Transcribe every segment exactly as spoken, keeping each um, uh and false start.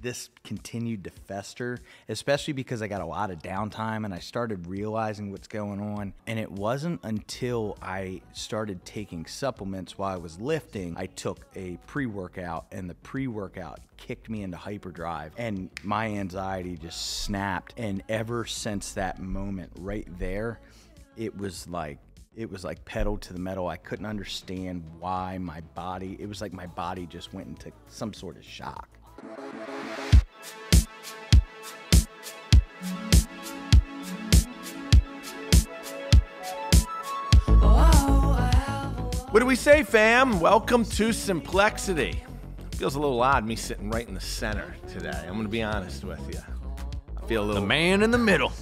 This continued to fester, especially because I got a lot of downtime and I started realizing what's going on. And it wasn't until I started taking supplements while I was lifting, I took a pre-workout and the pre-workout kicked me into hyperdrive and my anxiety just snapped. And ever since that moment right there, it was like, it was like pedal to the metal. I couldn't understand why my body, it was like my body just went into some sort of shock. What do we say, fam? Welcome to Simplexity. Feels a little odd me sitting right in the center today. I'm gonna be honest with you. I feel a little— the man in the middle.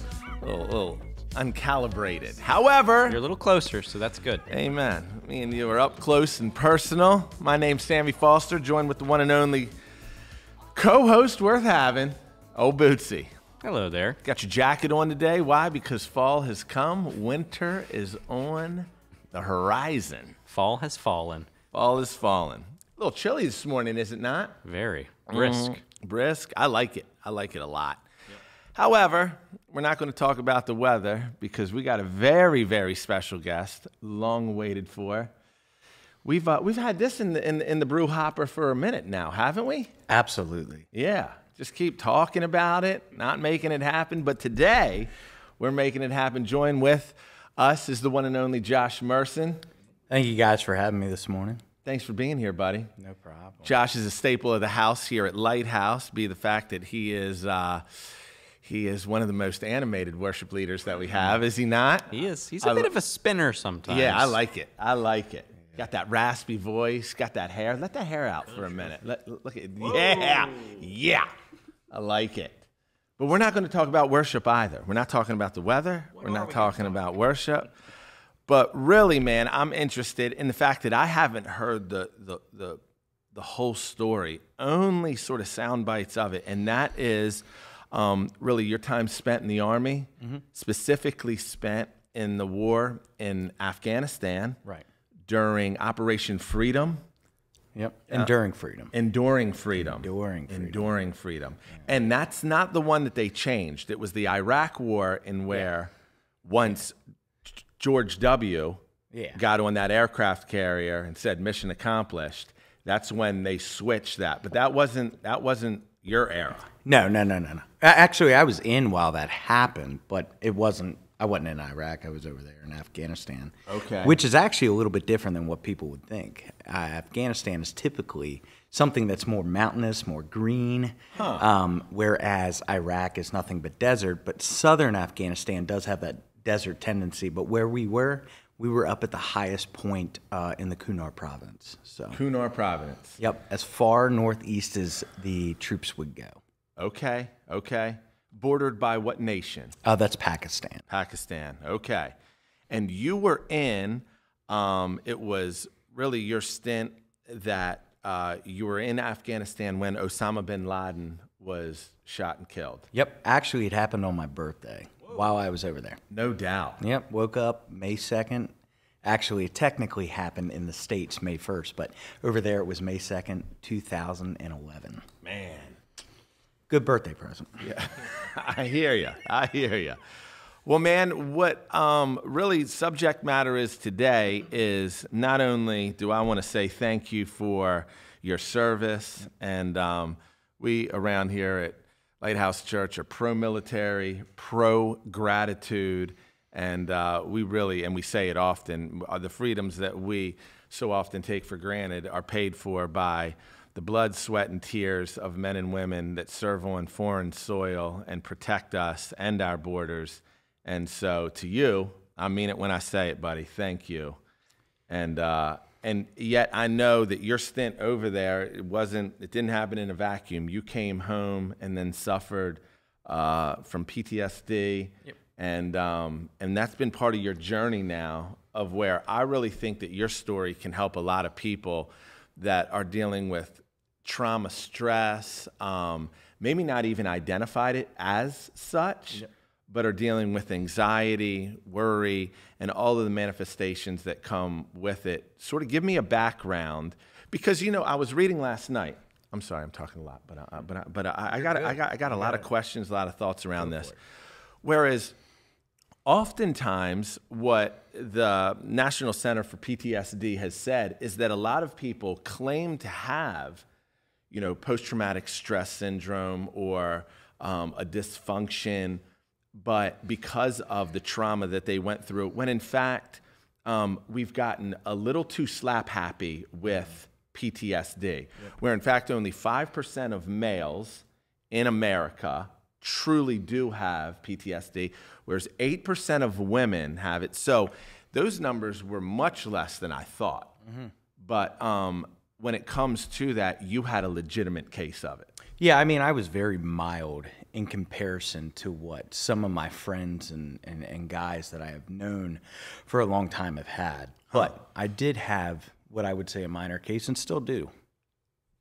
A little, little uncalibrated. However— you're a little closer, so that's good. Amen. Me and you are up close and personal. My name's Sammy Foster, joined with the one and only co-host worth having, Old Bootsy. Hello there. Got your jacket on today. Why? Because fall has come. Winter is on the horizon. Fall has fallen. Fall has fallen. A little chilly this morning, is it not? Very. Brisk. Mm-hmm. Brisk. I like it. I like it a lot. Yep. However, we're not going to talk about the weather because we got a very, very special guest, long waited for. We've uh, we've had this in the, in, in the brew hopper for a minute now, haven't we? Absolutely. Yeah. Just keep talking about it, not making it happen. But today, we're making it happen. Join with us is the one and only Josh Merson. Thank you guys for having me this morning. Thanks for being here, buddy. No problem. Josh is a staple of the house here at Lighthouse, be the fact that he is uh, he is one of the most animated worship leaders that we have, is he not? He is. He's a I, bit of a spinner sometimes. Yeah, I like it. I like it. Got that raspy voice, got that hair. Let that hair out for a minute. Let, look at it. Yeah, yeah. I like it. But we're not going to talk about worship either. We're not talking about the weather. We're not talking about worship. But really, man, I'm interested in the fact that I haven't heard the, the, the, the whole story, only sort of sound bites of it, and that is um, really your time spent in the Army, mm-hmm. specifically spent in the war in Afghanistan right. during Operation Freedom. Yep. Enduring uh, freedom. Enduring freedom. Enduring freedom. Enduring freedom. Yeah. And that's not the one that they changed. It was the Iraq War in where yeah. once... George W. Yeah. got on that aircraft carrier and said mission accomplished. That's when they switched that. But that wasn't that wasn't your era. No, no, no, no, no. Actually, I was in while that happened, but it wasn't I wasn't in Iraq. I was over there in Afghanistan. Okay. Which is actually a little bit different than what people would think. Uh, Afghanistan is typically something that's more mountainous, more green, huh. um, whereas Iraq is nothing but desert, but southern Afghanistan does have that desert tendency, but where we were, we were up at the highest point uh, in the Kunar province. So Kunar province. Yep, as far northeast as the troops would go. Okay, okay. Bordered by what nation? Uh, that's Pakistan. Pakistan, okay. And you were in, um, it was really your stint that uh, you were in Afghanistan when Osama bin Laden was shot and killed. Yep, actually it happened on my birthday. While I was over there. No doubt. Yep. Woke up May second. Actually, it technically happened in the States May first, but over there it was May second, two thousand eleven. Man. Good birthday present. Yeah. I hear you. I hear you. Well, man, what um, really subject matter is today is not only do I want to say thank you for your service, and um, we around here at Lighthouse Church are pro-military, pro-gratitude, and uh, we really, and we say it often, are the freedoms that we so often take for granted are paid for by the blood, sweat, and tears of men and women that serve on foreign soil and protect us and our borders. And so to you, I mean it when I say it, buddy, thank you. And, uh, and yet I know that your stint over there, it wasn't, it didn't happen in a vacuum. You came home and then suffered uh, from P T S D. Yep. And, um, and that's been part of your journey now of where I really think that your story can help a lot of people that are dealing with trauma, stress, um, maybe not even identified it as such. Yep. But are dealing with anxiety, worry, and all of the manifestations that come with it. Sort of give me a background, because, you know, I was reading last night I'm sorry, I'm talking a lot, but I, but I, but I, I got I got I got a lot of questions, a lot of thoughts around this. Whereas, oftentimes, what the National Center for P T S D has said is that a lot of people claim to have, you know, post-traumatic stress syndrome or um, a dysfunction, but because of the trauma that they went through, when in fact um, we've gotten a little too slap happy with P T S D, yep. where in fact only five percent of males in America truly do have P T S D, whereas eight percent of women have it. So those numbers were much less than I thought. Mm-hmm. But um, when it comes to that, you had a legitimate case of it. Yeah, I mean, I was very mild in comparison to what some of my friends and, and, and guys that I have known for a long time have had. But I did have what I would say a minor case, and still do.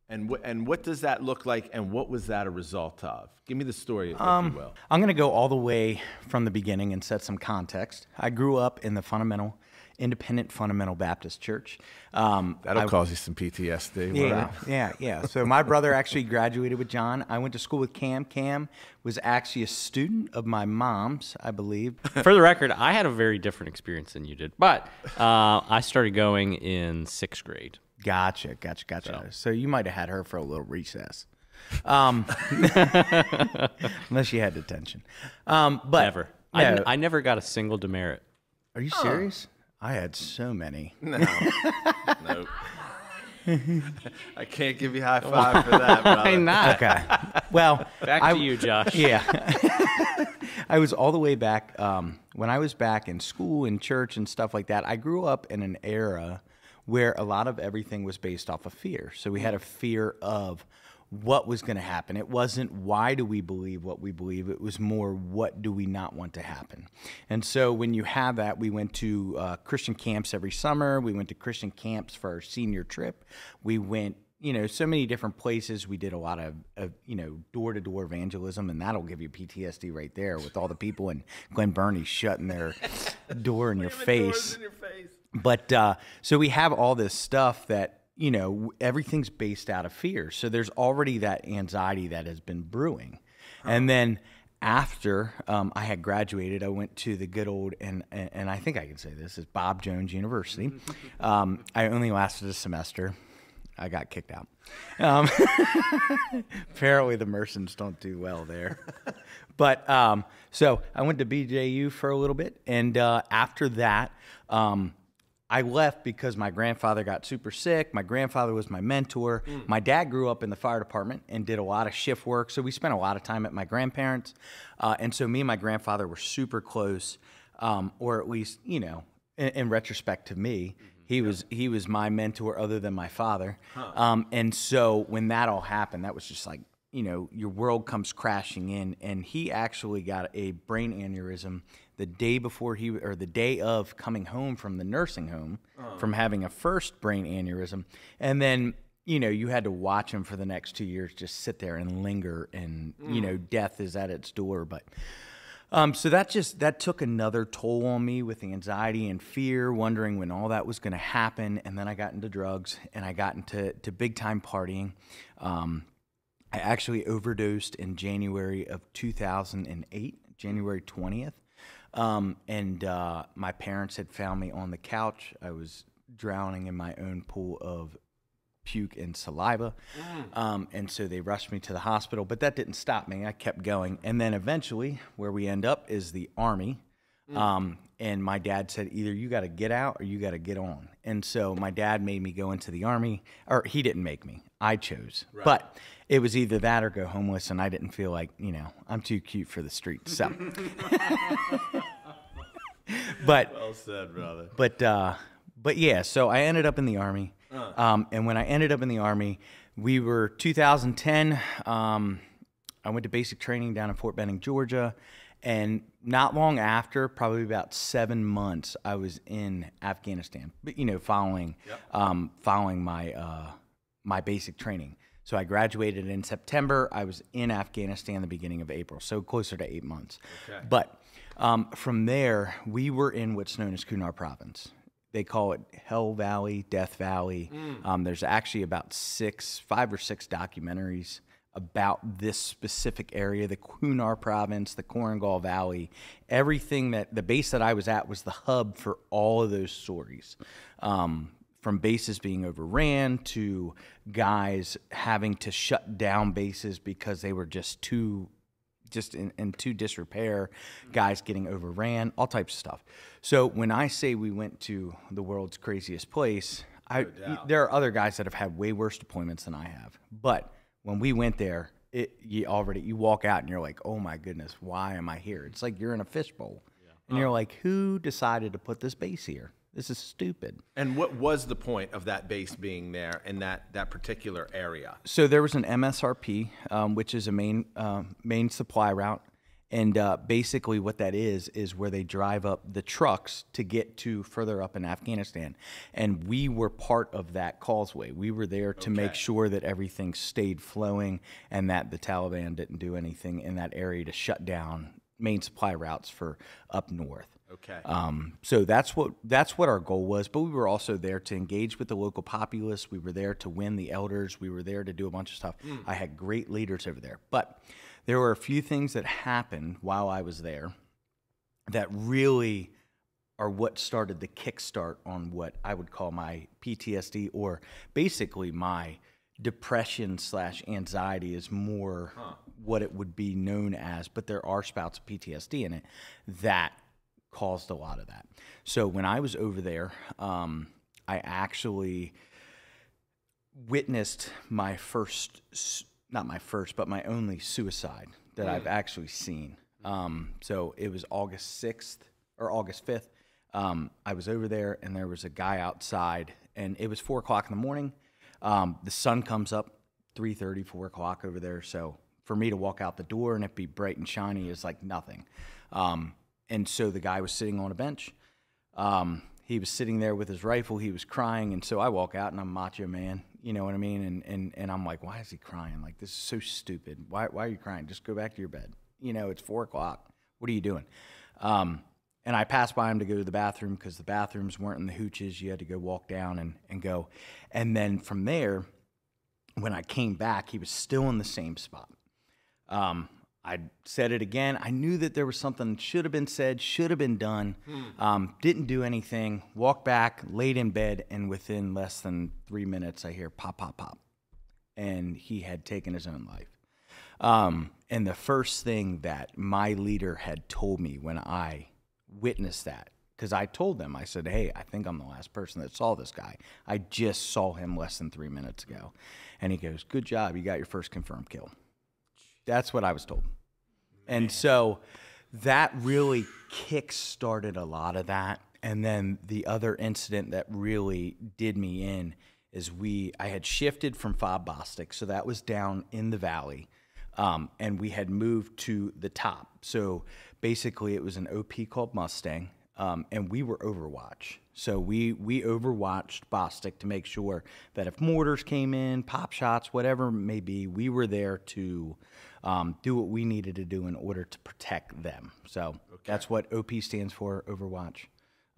And, wh and what does that look like, and what was that a result of? Give me the story, if um, you will. I'm going to go all the way from the beginning and set some context. I grew up in the fundamental, independent fundamental Baptist church. Um, That'll I, cause you some P T S D. Yeah, wow. yeah, yeah. So my brother actually graduated with John. I went to school with Cam. Cam was actually a student of my mom's, I believe. For the record, I had a very different experience than you did, but uh, I started going in sixth grade. Gotcha, gotcha, gotcha. So, so you might have had her for a little recess. Um, unless you had detention. Um, but never. No. I, I never got a single demerit. Are you oh. serious? I had so many. No. Nope. I can't give you high five for that, brother. Why not? Okay. Well, back to I, you, Josh. Yeah. I was all the way back. Um, when I was back in school and church and stuff like that, I grew up in an era where a lot of everything was based off of fear. So we had a fear of what was going to happen. It wasn't why do we believe what we believe. It was more what do we not want to happen. And so when you have that, we went to uh, Christian camps every summer. We went to Christian camps for our senior trip. We went, you know, so many different places. We did a lot of, of you know, door-to-door evangelism, and that'll give you P T S D right there with all the people in Glen Burnie shutting their door in your face. In your face. But uh, so we have all this stuff that, you know, everything's based out of fear. So there's already that anxiety that has been brewing. Huh. And then after um, I had graduated, I went to the good old, and, and, and I think I can say this, is Bob Jones University. um, I only lasted a semester. I got kicked out. Um, apparently the Mersons don't do well there. But um, so I went to B J U for a little bit. And uh, after that, um, I left because my grandfather got super sick. My grandfather was my mentor. Mm. My dad grew up in the fire department and did a lot of shift work, so we spent a lot of time at my grandparents'. Uh, and so me and my grandfather were super close, um, or at least, you know, in, in retrospect to me, mm-hmm. he was he was my mentor other than my father. Huh. Um, and so when that all happened, that was just like, you know, your world comes crashing in, and he actually got a brain aneurysm the day before he, or the day of coming home from the nursing home oh. from having a first brain aneurysm. And then, you know, you had to watch him for the next two years, just sit there and linger and, mm. you know, death is at its door. But, um, so that just, that took another toll on me with the anxiety and fear, wondering when all that was going to happen. And then I got into drugs and I got into to big time partying. Um, I actually overdosed in January of two thousand eight, January twentieth, um, and uh, my parents had found me on the couch. I was drowning in my own pool of puke and saliva, mm. um, and so they rushed me to the hospital, but that didn't stop me. I kept going, and then eventually where we end up is the Army, mm. um, and my dad said, either you got to get out or you got to get on, and so my dad made me go into the Army, or he didn't make me. I chose, right. But it was either that or go homeless, and I didn't feel like, you know, I'm too cute for the streets. So, but well said, brother. But uh, but yeah, so I ended up in the Army, uh. um, and when I ended up in the Army, we were two thousand ten. Um, I went to basic training down in Fort Benning, Georgia, and not long after, probably about seven months, I was in Afghanistan. But you know, following yep. um, following my. Uh, my basic training. So I graduated in September. I was in Afghanistan the beginning of April, so closer to eight months. Okay. But um, from there, we were in what's known as Kunar province. they call it Hell Valley, Death Valley. Mm. Um, there's actually about six, five or six documentaries about this specific area, the Kunar province, the Korengal Valley, everything that the base that I was at was the hub for all of those stories. Um, from bases being overran to guys having to shut down bases because they were just too, just in, in too disrepair, guys getting overran, all types of stuff. So when I say we went to the world's craziest place, I, no there are other guys that have had way worse deployments than I have, but when we went there, it, you already, you walk out and you're like, oh my goodness, why am I here? It's like you're in a fishbowl. Yeah. And oh. You're like, who decided to put this base here? This is stupid. And what was the point of that base being there in that, that particular area? So there was an M S R P, um, which is a main, uh, main supply route. And uh, basically what that is, is where they drive up the trucks to get to further up in Afghanistan. And we were part of that causeway. We were there to okay. make sure that everything stayed flowing and that the Taliban didn't do anything in that area to shut down main supply routes for up north. Okay. Um, so that's what that's what our goal was, but we were also there to engage with the local populace. We were there to win the elders. We were there to do a bunch of stuff. Mm. I had great leaders over there, but there were a few things that happened while I was there that really are what started the kickstart on what I would call my P T S D, or basically my depression slash anxiety is more huh. what it would be known as, but there are spouts of P T S D in it that caused a lot of that. So when I was over there, um, I actually witnessed my first, not my first, but my only suicide that I've actually seen. Um, so it was August sixth or August fifth. Um, I was over there and there was a guy outside and it was four o'clock in the morning. Um, the sun comes up three thirty, four o'clock over there. So for me to walk out the door and it be bright and shiny is like nothing. Um, And so the guy was sitting on a bench. Um, he was sitting there with his rifle. He was crying. And so I walk out, and I'm macho man. You know what I mean? And, and, and I'm like, why is he crying? Like, this is so stupid. Why, why are you crying? Just go back to your bed. You know, it's four o'clock. What are you doing? Um, and I passed by him to go to the bathroom because the bathrooms weren't in the hooches. You had to go walk down and, and go. And then from there, when I came back, he was still in the same spot. Um I said it again. I knew that there was something should have been said, should have been done. Hmm. Um, didn't do anything. Walked back, laid in bed, and within less than three minutes, I hear pop, pop, pop. And he had taken his own life. Um, and the first thing that my leader had told me when I witnessed that, because I told them, I said, hey, I think I'm the last person that saw this guy. I just saw him less than three minutes ago. And he goes, good job. You got your first confirmed kill. That's what I was told. And so that really kick-started a lot of that. And then the other incident that really did me in is we, I had shifted from Fob Bostic, so that was down in the valley, um, and we had moved to the top. So basically it was an O P called Mustang, um, and we were overwatch. So we, we overwatched Bostic to make sure that if mortars came in, pop shots, whatever it may be, we were there to um, do what we needed to do in order to protect them. So okay. that's what O P stands for, overwatch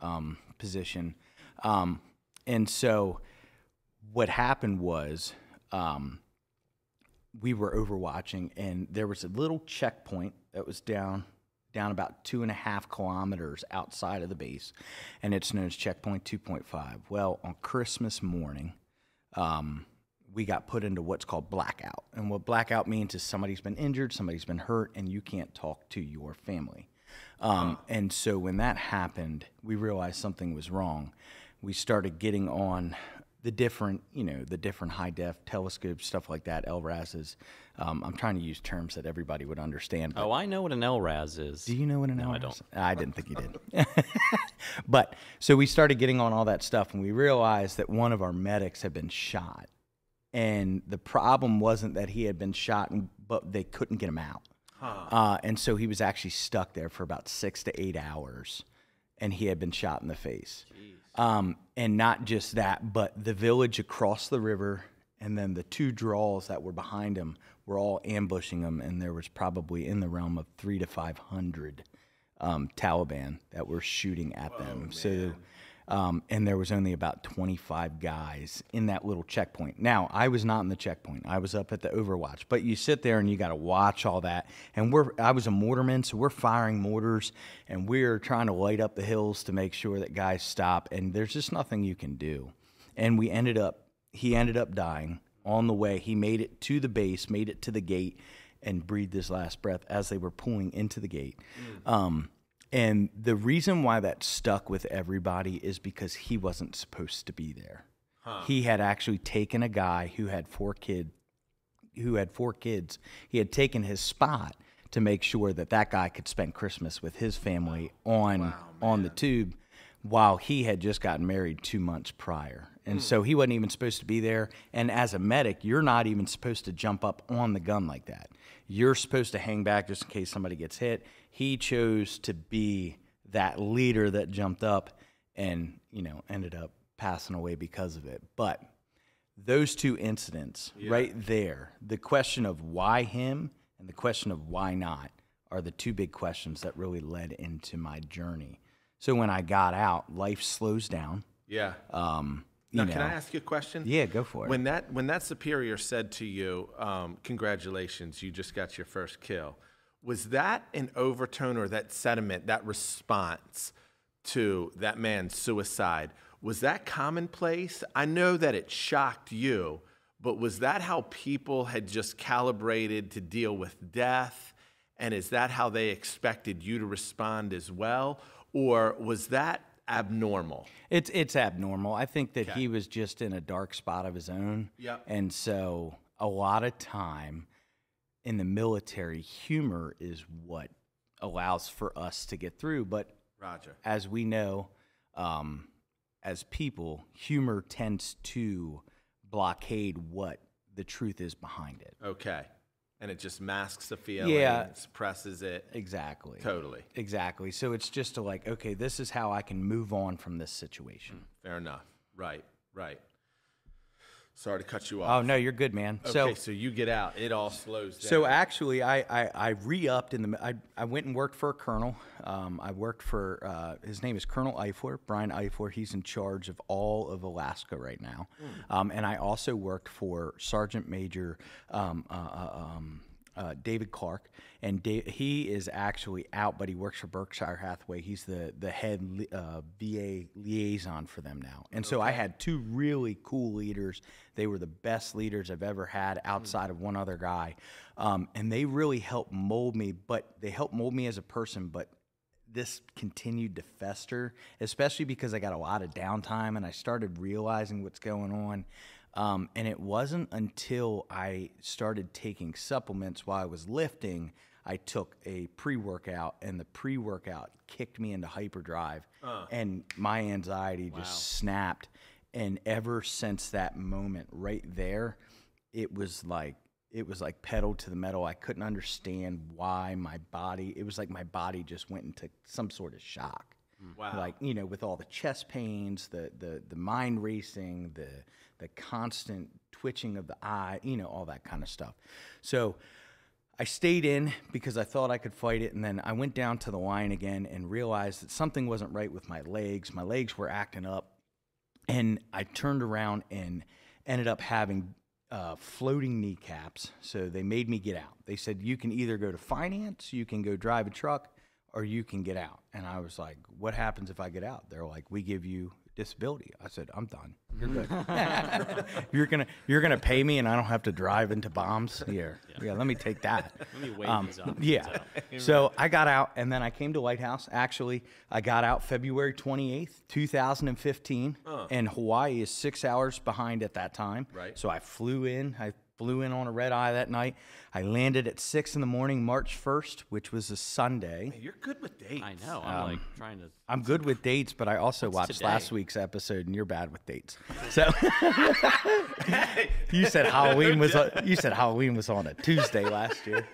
um, position. Um, and so what happened was um, we were overwatching, and there was a little checkpoint that was down down about two and a half kilometers outside of the base, and it's known as Checkpoint two point five. Well, on Christmas morning, um, we got put into what's called blackout. And what blackout means is somebody's been injured, somebody's been hurt, and you can't talk to your family. Um, and so when that happened, we realized something was wrong. We started getting on the different, you know, the different high-def telescopes, stuff like that, L R A Ss. Um, I'm trying to use terms that everybody would understand. Oh, I know what an L R A S is. Do you know what an no, L R A S is? I don't. I didn't think you did. But, so we started getting on all that stuff, and we realized that one of our medics had been shot. And the problem wasn't that he had been shot, but they couldn't get him out. Huh. Uh, and so he was actually stuck there for about six to eight hours, and he had been shot in the face. Jeez. Um, and not just that, but the village across the river and then the two draws that were behind him were all ambushing him, and there was probably in the realm of three to five hundred um, Taliban that were shooting at Whoa, them. Man. So Um, and there was only about twenty-five guys in that little checkpoint. Now, I was not in the checkpoint. I was up at the overwatch. But you sit there and you got to watch all that. And we're I was a mortarman, so we're firing mortars, and we're trying to light up the hills to make sure that guys stop. And there's just nothing you can do. And we ended up, he ended up dying on the way. He made it to the base, made it to the gate, and breathed his last breath as they were pulling into the gate. Mm. Um And the reason why that stuck with everybody is because he wasn't supposed to be there. Huh. He had actually taken a guy who had four kid, who had four kids. He had taken his spot to make sure that that guy could spend Christmas with his family on wow, on the tube, while he had just gotten married two months prior. And mm. so he wasn't even supposed to be there. And as a medic, you're not even supposed to jump up on the gun like that. You're supposed to hang back just in case somebody gets hit. He chose to be that leader that jumped up and, you know, ended up passing away because of it. But those two incidents yeah. right there, the question of why him and the question of why not are the two big questions that really led into my journey. So when I got out, life slows down. Yeah. Um, now, can I ask you a question? Yeah, go for it. When that, when that superior said to you, um, congratulations, you just got your first kill, was that an overtone or that sentiment, that response to that man's suicide, was that commonplace? I know that it shocked you, but was that how people had just calibrated to deal with death? And is that how they expected you to respond as well? Or was that abnormal? It's, it's abnormal. I think that okay. he was just in a dark spot of his own. Yep. And so a lot of time in the military, humor is what allows for us to get through. But Roger. as we know, um, as people, humor tends to blockade what the truth is behind it. Okay. And it just masks the feeling, yeah, and suppresses it. Exactly. Totally. Exactly. So it's just to like, okay, this is how I can move on from this situation. Fair enough. Right, right. Sorry to cut you off. Oh, no, you're good, man. Okay, so, so you get out. It all slows down. So actually, I, I, I re-upped in the... I, I went and worked for a colonel. Um, I worked for... Uh, his name is Colonel Eifler, Brian Eifler. He's in charge of all of Alaska right now. Mm. Um, and I also worked for Sergeant Major um, uh, um, uh, David Clark. And Dave, he is actually out, but he works for Berkshire Hathaway. He's the, the head uh, V A liaison for them now. And okay. so I had two really cool leaders. They were the best leaders I've ever had outside of one other guy. Um, and they really helped mold me, but they helped mold me as a person, but this continued to fester, especially because I got a lot of downtime and I started realizing what's going on. Um, and it wasn't until I started taking supplements while I was lifting. I took a pre-workout, and the pre-workout kicked me into hyperdrive, uh. and my anxiety wow. just snapped. And ever since that moment right there, it was like, it was like pedal to the metal. I couldn't understand why my body, it was like my body just went into some sort of shock. Wow. Like, you know, with all the chest pains, the, the, the mind racing, the, the constant twitching of the eye, you know, all that kind of stuff. So I stayed in because I thought I could fight it. And then I went down to the line again and realized that something wasn't right with my legs. My legs were acting up. And I turned around and ended up having uh, floating kneecaps. So they made me get out. They said, you can either go to finance, you can go drive a truck, or you can get out. And I was like, what happens if I get out? They're like, we give you disability. I said, I'm done. You're good. you're gonna you're gonna pay me and I don't have to drive into bombs here. Yeah, yeah, let me take that. Let me wait um, these options yeah. out. So I got out, and then I came to Lighthouse. Actually, I got out February twenty-eighth, two thousand fifteen, uh. and Hawaii is six hours behind at that time. Right. So I flew in, I flew in on a red eye that night. I landed at six in the morning, March first, which was a Sunday. Man, you're good with dates. I know. I'm um, like trying to. I'm good with dates, but I also What's watched today? last week's episode, and you're bad with dates. So you said Halloween was. A, you said Halloween was on a Tuesday last year.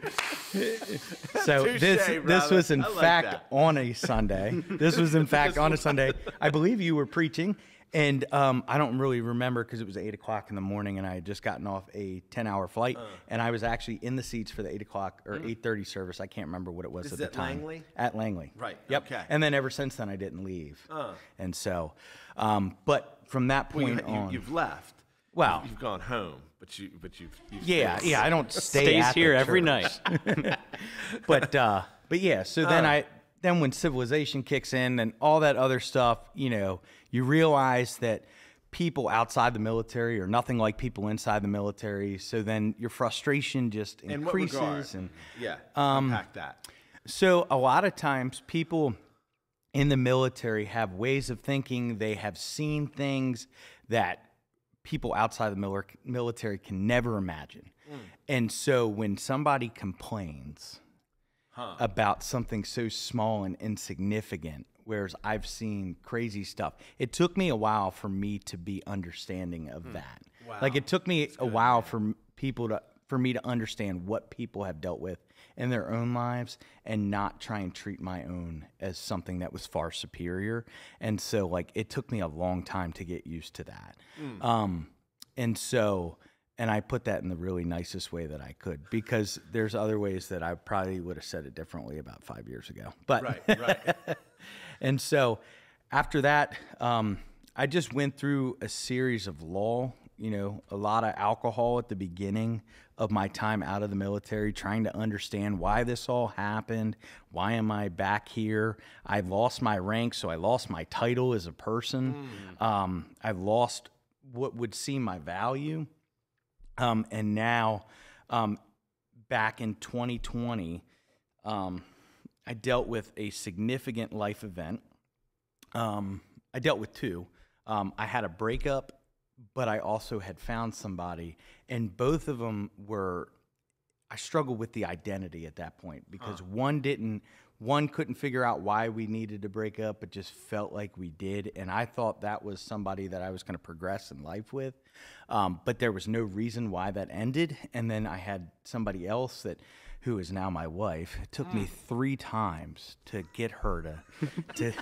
So Touché, this Robert. this was in I fact like on a Sunday. This was in fact on a Sunday. I believe you were preaching. And um, I don't really remember because it was eight o'clock in the morning, and I had just gotten off a ten-hour flight, uh, and I was actually in the seats for the eight o'clock or mm. eight thirty service. I can't remember what it was at the time. Is it Langley? At Langley, right? Yep. Okay. And then ever since then, I didn't leave. Uh. And so, um, but from that point well, you, on, you, you've left. Well, you've gone home, but you, but you've, you've yeah, stayed. yeah. I don't stay Stays at here the every night. but uh, but yeah. So then uh. I. Then when civilization kicks in and all that other stuff, you know, you realize that people outside the military are nothing like people inside the military. So then your frustration just increases. In what regard? And yeah, um, unpack that. So a lot of times people in the military have ways of thinking. They have seen things that people outside the military can never imagine. Mm. And so when somebody complains... Huh. About something so small and insignificant, whereas I've seen crazy stuff. It took me a while for me to be understanding of mm. that. Wow. Like it took me That's a good. while for people to for me to understand what people have dealt with in their own lives and not try and treat my own as something that was far superior. And so like it took me a long time to get used to that. Mm. Um, and so. And I put that in the really nicest way that I could, because there's other ways that I probably would have said it differently about five years ago. But right, right. And so after that, um, I just went through a series of law, you know, a lot of alcohol at the beginning of my time out of the military, trying to understand why this all happened. Why am I back here? I lost my rank, so I lost my title as a person. Mm. Um, I've lost what would seem my value. Um, and now, um, back in twenty twenty, um, I dealt with a significant life event. Um, I dealt with two. Um, I had a breakup, but I also had found somebody, and both of them were, I struggled with the identity at that point, because huh. one didn't, one couldn't figure out why we needed to break up. It just felt like we did. And I thought that was somebody that I was going to progress in life with. Um, but there was no reason why that ended. And then I had somebody else that, who is now my wife. It took mm. me three times to get her to, to,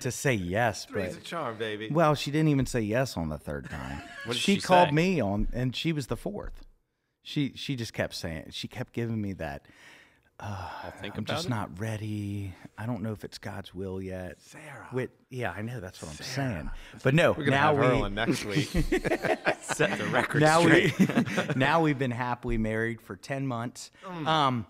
to say yes. Three's but, a charm, baby. Well, she didn't even say yes on the third time. What did she, she called say? me on, and she was the fourth. She, she just kept saying, she kept giving me that. Uh, I'll think I'm about just it. not ready. I don't know if it's God's will yet. Sarah. With, yeah, I know. That's what Sarah. I'm saying. But no, We're now have we. Her on next week. Set the record now straight. We, now we've been happily married for ten months. Mm. Um,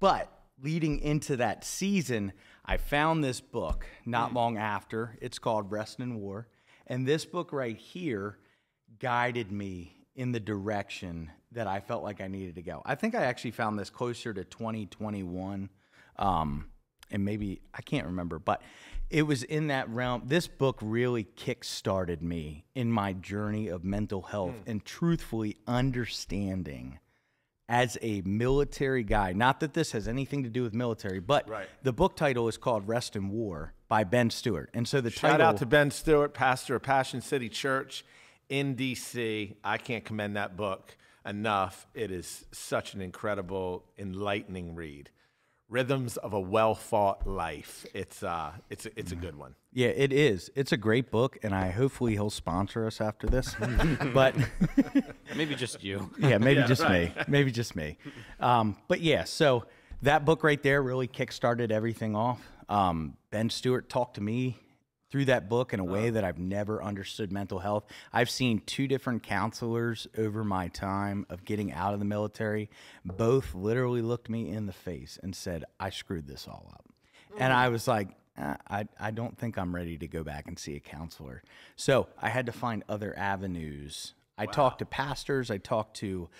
but leading into that season, I found this book not mm. long after. It's called Rest and War. And this book right here guided me in the direction that I felt like I needed to go. I think I actually found this closer to twenty twenty-one, um, and maybe, I can't remember, but it was in that realm. This book really kick-started me in my journey of mental health mm. and truthfully understanding as a military guy, not that this has anything to do with military, but right. the book title is called Rest and War by Ben Stewart. And so the Shout title- out to Ben Stewart, pastor of Passion City Church in D C I can't commend that book enough. It is such an incredible, enlightening read. Rhythms of a Well-Fought Life. It's uh it's it's a good one. Yeah, it is. It's a great book, and I hopefully he'll sponsor us after this. But maybe just you. Yeah, maybe yeah, just right. me. Maybe just me. Um but yeah, so that book right there really kickstarted everything off. Um Ben Stewart talked to me through that book in a way that I've never understood mental health. I've seen two different counselors over my time of getting out of the military. Both literally looked me in the face and said, I screwed this all up. Mm-hmm. And I was like, eh, I, I don't think I'm ready to go back and see a counselor. So I had to find other avenues. I wow. talked to pastors. I talked to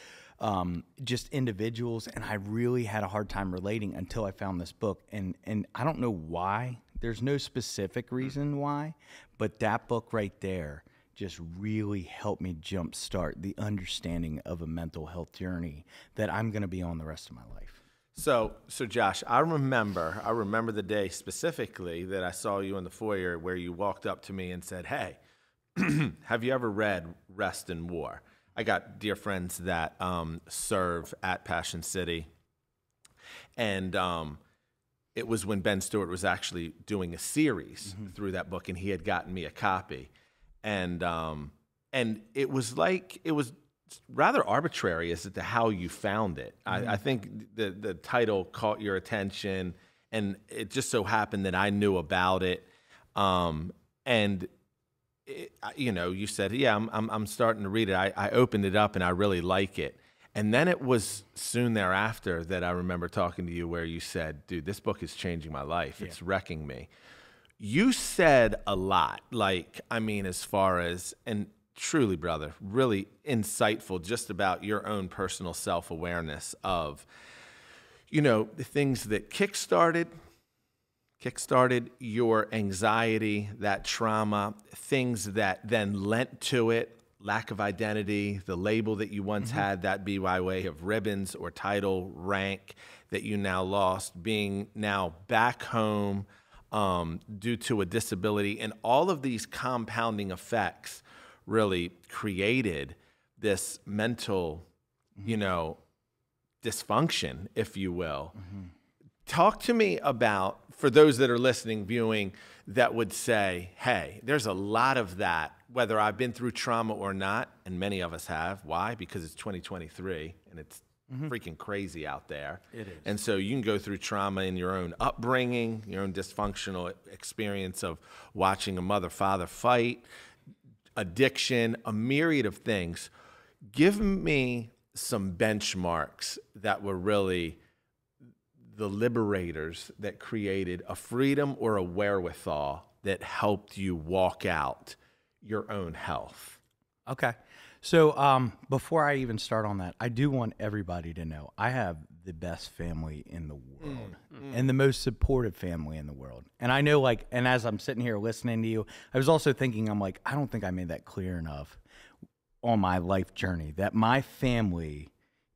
um, just individuals. And I really had a hard time relating until I found this book. And, and I don't know why. There's no specific reason why, but that book right there just really helped me jumpstart the understanding of a mental health journey that I'm going to be on the rest of my life. So, so Josh, I remember, I remember the day specifically that I saw you in the foyer where you walked up to me and said, hey, have you ever read Rest and War? I got dear friends that um, serve at Passion City, and um, it was when Ben Stewart was actually doing a series mm-hmm. through that book, and he had gotten me a copy. And um, and it was like it was rather arbitrary as to how you found it. Mm-hmm. I, I think the the title caught your attention, and it just so happened that I knew about it. Um, and it, you know, you said, "Yeah, I'm I'm, I'm starting to read it." I, I opened it up, and I really like it. And then it was soon thereafter that I remember talking to you where you said, dude, this book is changing my life. Yeah. It's wrecking me. You said a lot, like, I mean, as far as, and truly, brother, really insightful just about your own personal self-awareness of, you know, the things that kick-started, kick-started your anxiety, that trauma, things that then lent to it. Lack of identity, the label that you once mm-hmm. had, that be by way of ribbons or title, rank that you now lost, being now back home um, due to a disability. And all of these compounding effects really created this mental, mm-hmm. you know, dysfunction, if you will. Mm-hmm. Talk to me about, for those that are listening, viewing, that would say, hey, there's a lot of that, whether I've been through trauma or not, and many of us have. Why? Because it's twenty twenty-three, and it's mm-hmm. freaking crazy out there. It is. And so you can go through trauma in your own upbringing, your own dysfunctional experience of watching a mother-father fight, addiction, a myriad of things. Give me some benchmarks that were really the liberators that created a freedom or a wherewithal that helped you walk out your own health. Okay. So um, before I even start on that, I do want everybody to know I have the best family in the world mm-hmm. and the most supportive family in the world. And I know, like, and as I'm sitting here listening to you, I was also thinking, I'm like, I don't think I made that clear enough on my life journey that my family,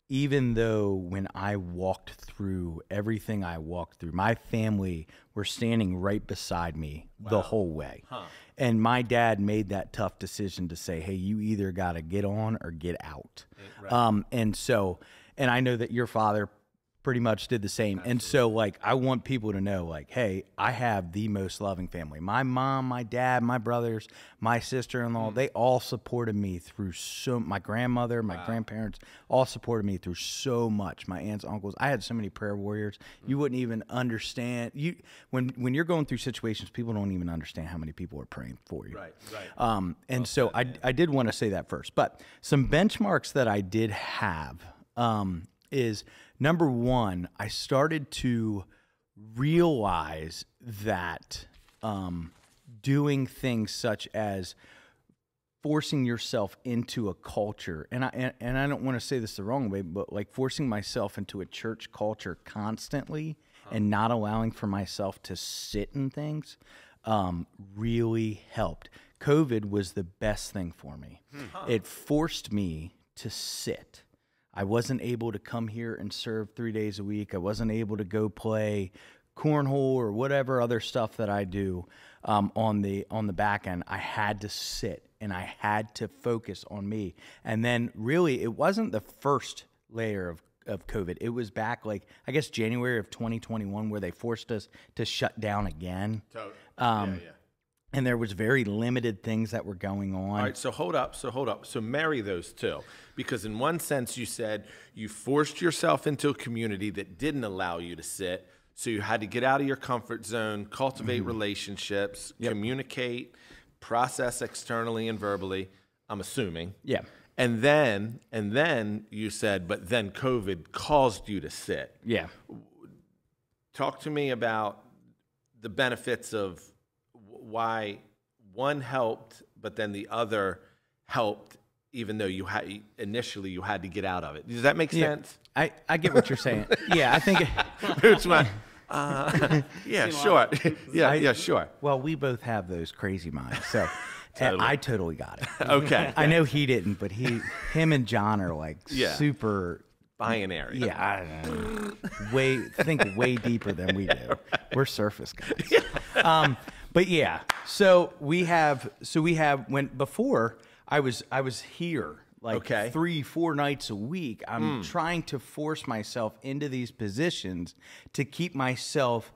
even though when I walked through everything I walked through, my family were standing right beside me wow. the whole way. Huh. And my dad made that tough decision to say, hey, you either got to get on or get out. Right. Um, and so, and I know that your father pretty much did the same. Absolutely. And so, like, I want people to know, like, hey, I have the most loving family. My mom, my dad, my brothers, my sister-in-law, mm. they all supported me through so, my grandmother, my wow. grandparents all supported me through so much. My aunts, uncles, I had so many prayer warriors. Mm. You wouldn't even understand. You when when you're going through situations, people don't even understand how many people are praying for you. Right, right. Um, and okay, so I, I did want to say that first. But some benchmarks that I did have um, is, number one, I started to realize that um, doing things such as forcing yourself into a culture, and I and, and I don't want to say this the wrong way, but like forcing myself into a church culture constantly huh. and not allowing for myself to sit in things um, really helped. COVID was the best thing for me. Huh. It forced me to sit. I wasn't able to come here and serve three days a week. I wasn't able to go play cornhole or whatever other stuff that I do um, on the on the back end. I had to sit and I had to focus on me. And then really, it wasn't the first layer of, of COVID. It was back like, I guess, January of twenty twenty-one, where they forced us to shut down again. Totally. Um, yeah, yeah. And there was very limited things that were going on. All right, so hold up, so hold up. So marry those two, because in one sense you said you forced yourself into a community that didn't allow you to sit, so you had to get out of your comfort zone, cultivate mm-hmm. relationships, yep. communicate, process externally and verbally, I'm assuming. Yeah. And then, and then you said, but then COVID caused you to sit. Yeah. Talk to me about the benefits of why one helped, but then the other helped, even though you had initially you had to get out of it. Does that make yeah. sense? I, I get what you're saying. Yeah, I think. It's my, uh, yeah, sure. yeah, I, yeah, sure. Well, we both have those crazy minds, so totally. I totally got it. Okay. I know he didn't, but he, him, and John are like yeah. super binary. Yeah, I don't know. way think way deeper than we do. Yeah, right. We're surface guys. Yeah. Um, But yeah, so we have, so we have, when before I was, I was here like okay. three, four nights a week. I'm mm. trying to force myself into these positions to keep myself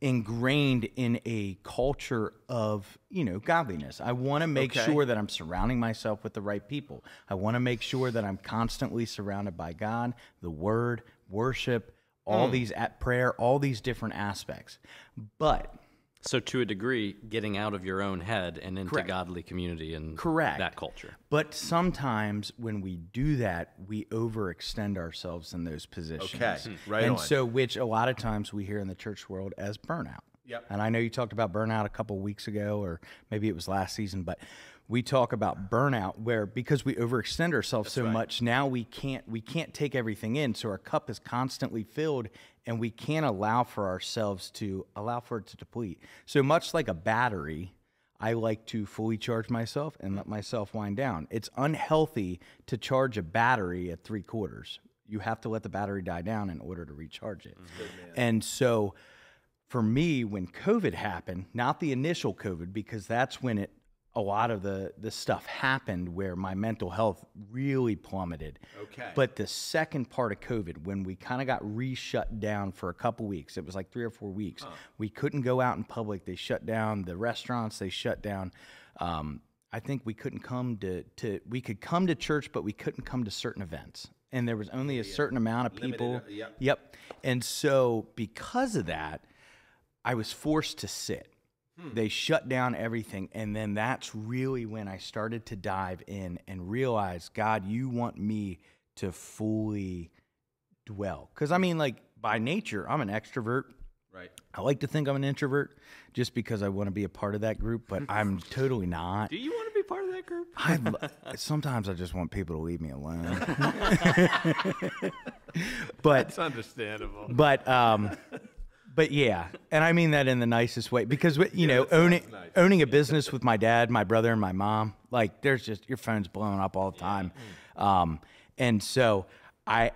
ingrained in a culture of, you know, godliness. I want to make okay. sure that I'm surrounding myself with the right people. I want to make sure that I'm constantly surrounded by God, the Word, worship, all mm. these at prayer, all these different aspects. But so to a degree, getting out of your own head and into correct. Godly community and correct. That culture. But sometimes when we do that, we overextend ourselves in those positions. Okay, right And on. So which a lot of times we hear in the church world as burnout. Yep. And I know you talked about burnout a couple weeks ago, or maybe it was last season, but we talk about burnout where because we overextend ourselves That's so right. much, now we can't we can't take everything in, so our cup is constantly filled, and we can't allow for ourselves to allow for it to deplete. So much like a battery, I like to fully charge myself and let myself wind down. It's unhealthy to charge a battery at three quarters. You have to let the battery die down in order to recharge it. Mm-hmm. And so for me, when COVID happened, not the initial COVID, because that's when it a lot of the, the stuff happened where my mental health really plummeted. Okay. But the second part of COVID, when we kind of got re-shut down for a couple weeks, it was like three or four weeks, huh. we couldn't go out in public. They shut down the restaurants. They shut down. Um, I think we couldn't come to, to, we could come to church, but we couldn't come to certain events. And there was only a certain yeah. amount of people. Limited, uh, yep. yep. And so because of that, I was forced to sit. Hmm. They shut down everything, and then that's really when I started to dive in and realize, God, you want me to fully dwell. Because, I mean, like, by nature, I'm an extrovert. Right. I like to think I'm an introvert just because I want to be a part of that group, but I'm totally not. Do you want to be part of that group? I, sometimes I just want people to leave me alone. But that's understandable. But, um... But yeah, and I mean that in the nicest way, because, you yeah, know, owning nice. owning a business with my dad, my brother, and my mom, like, there's just, your phone's blowing up all the time. Yeah. Um, and so I,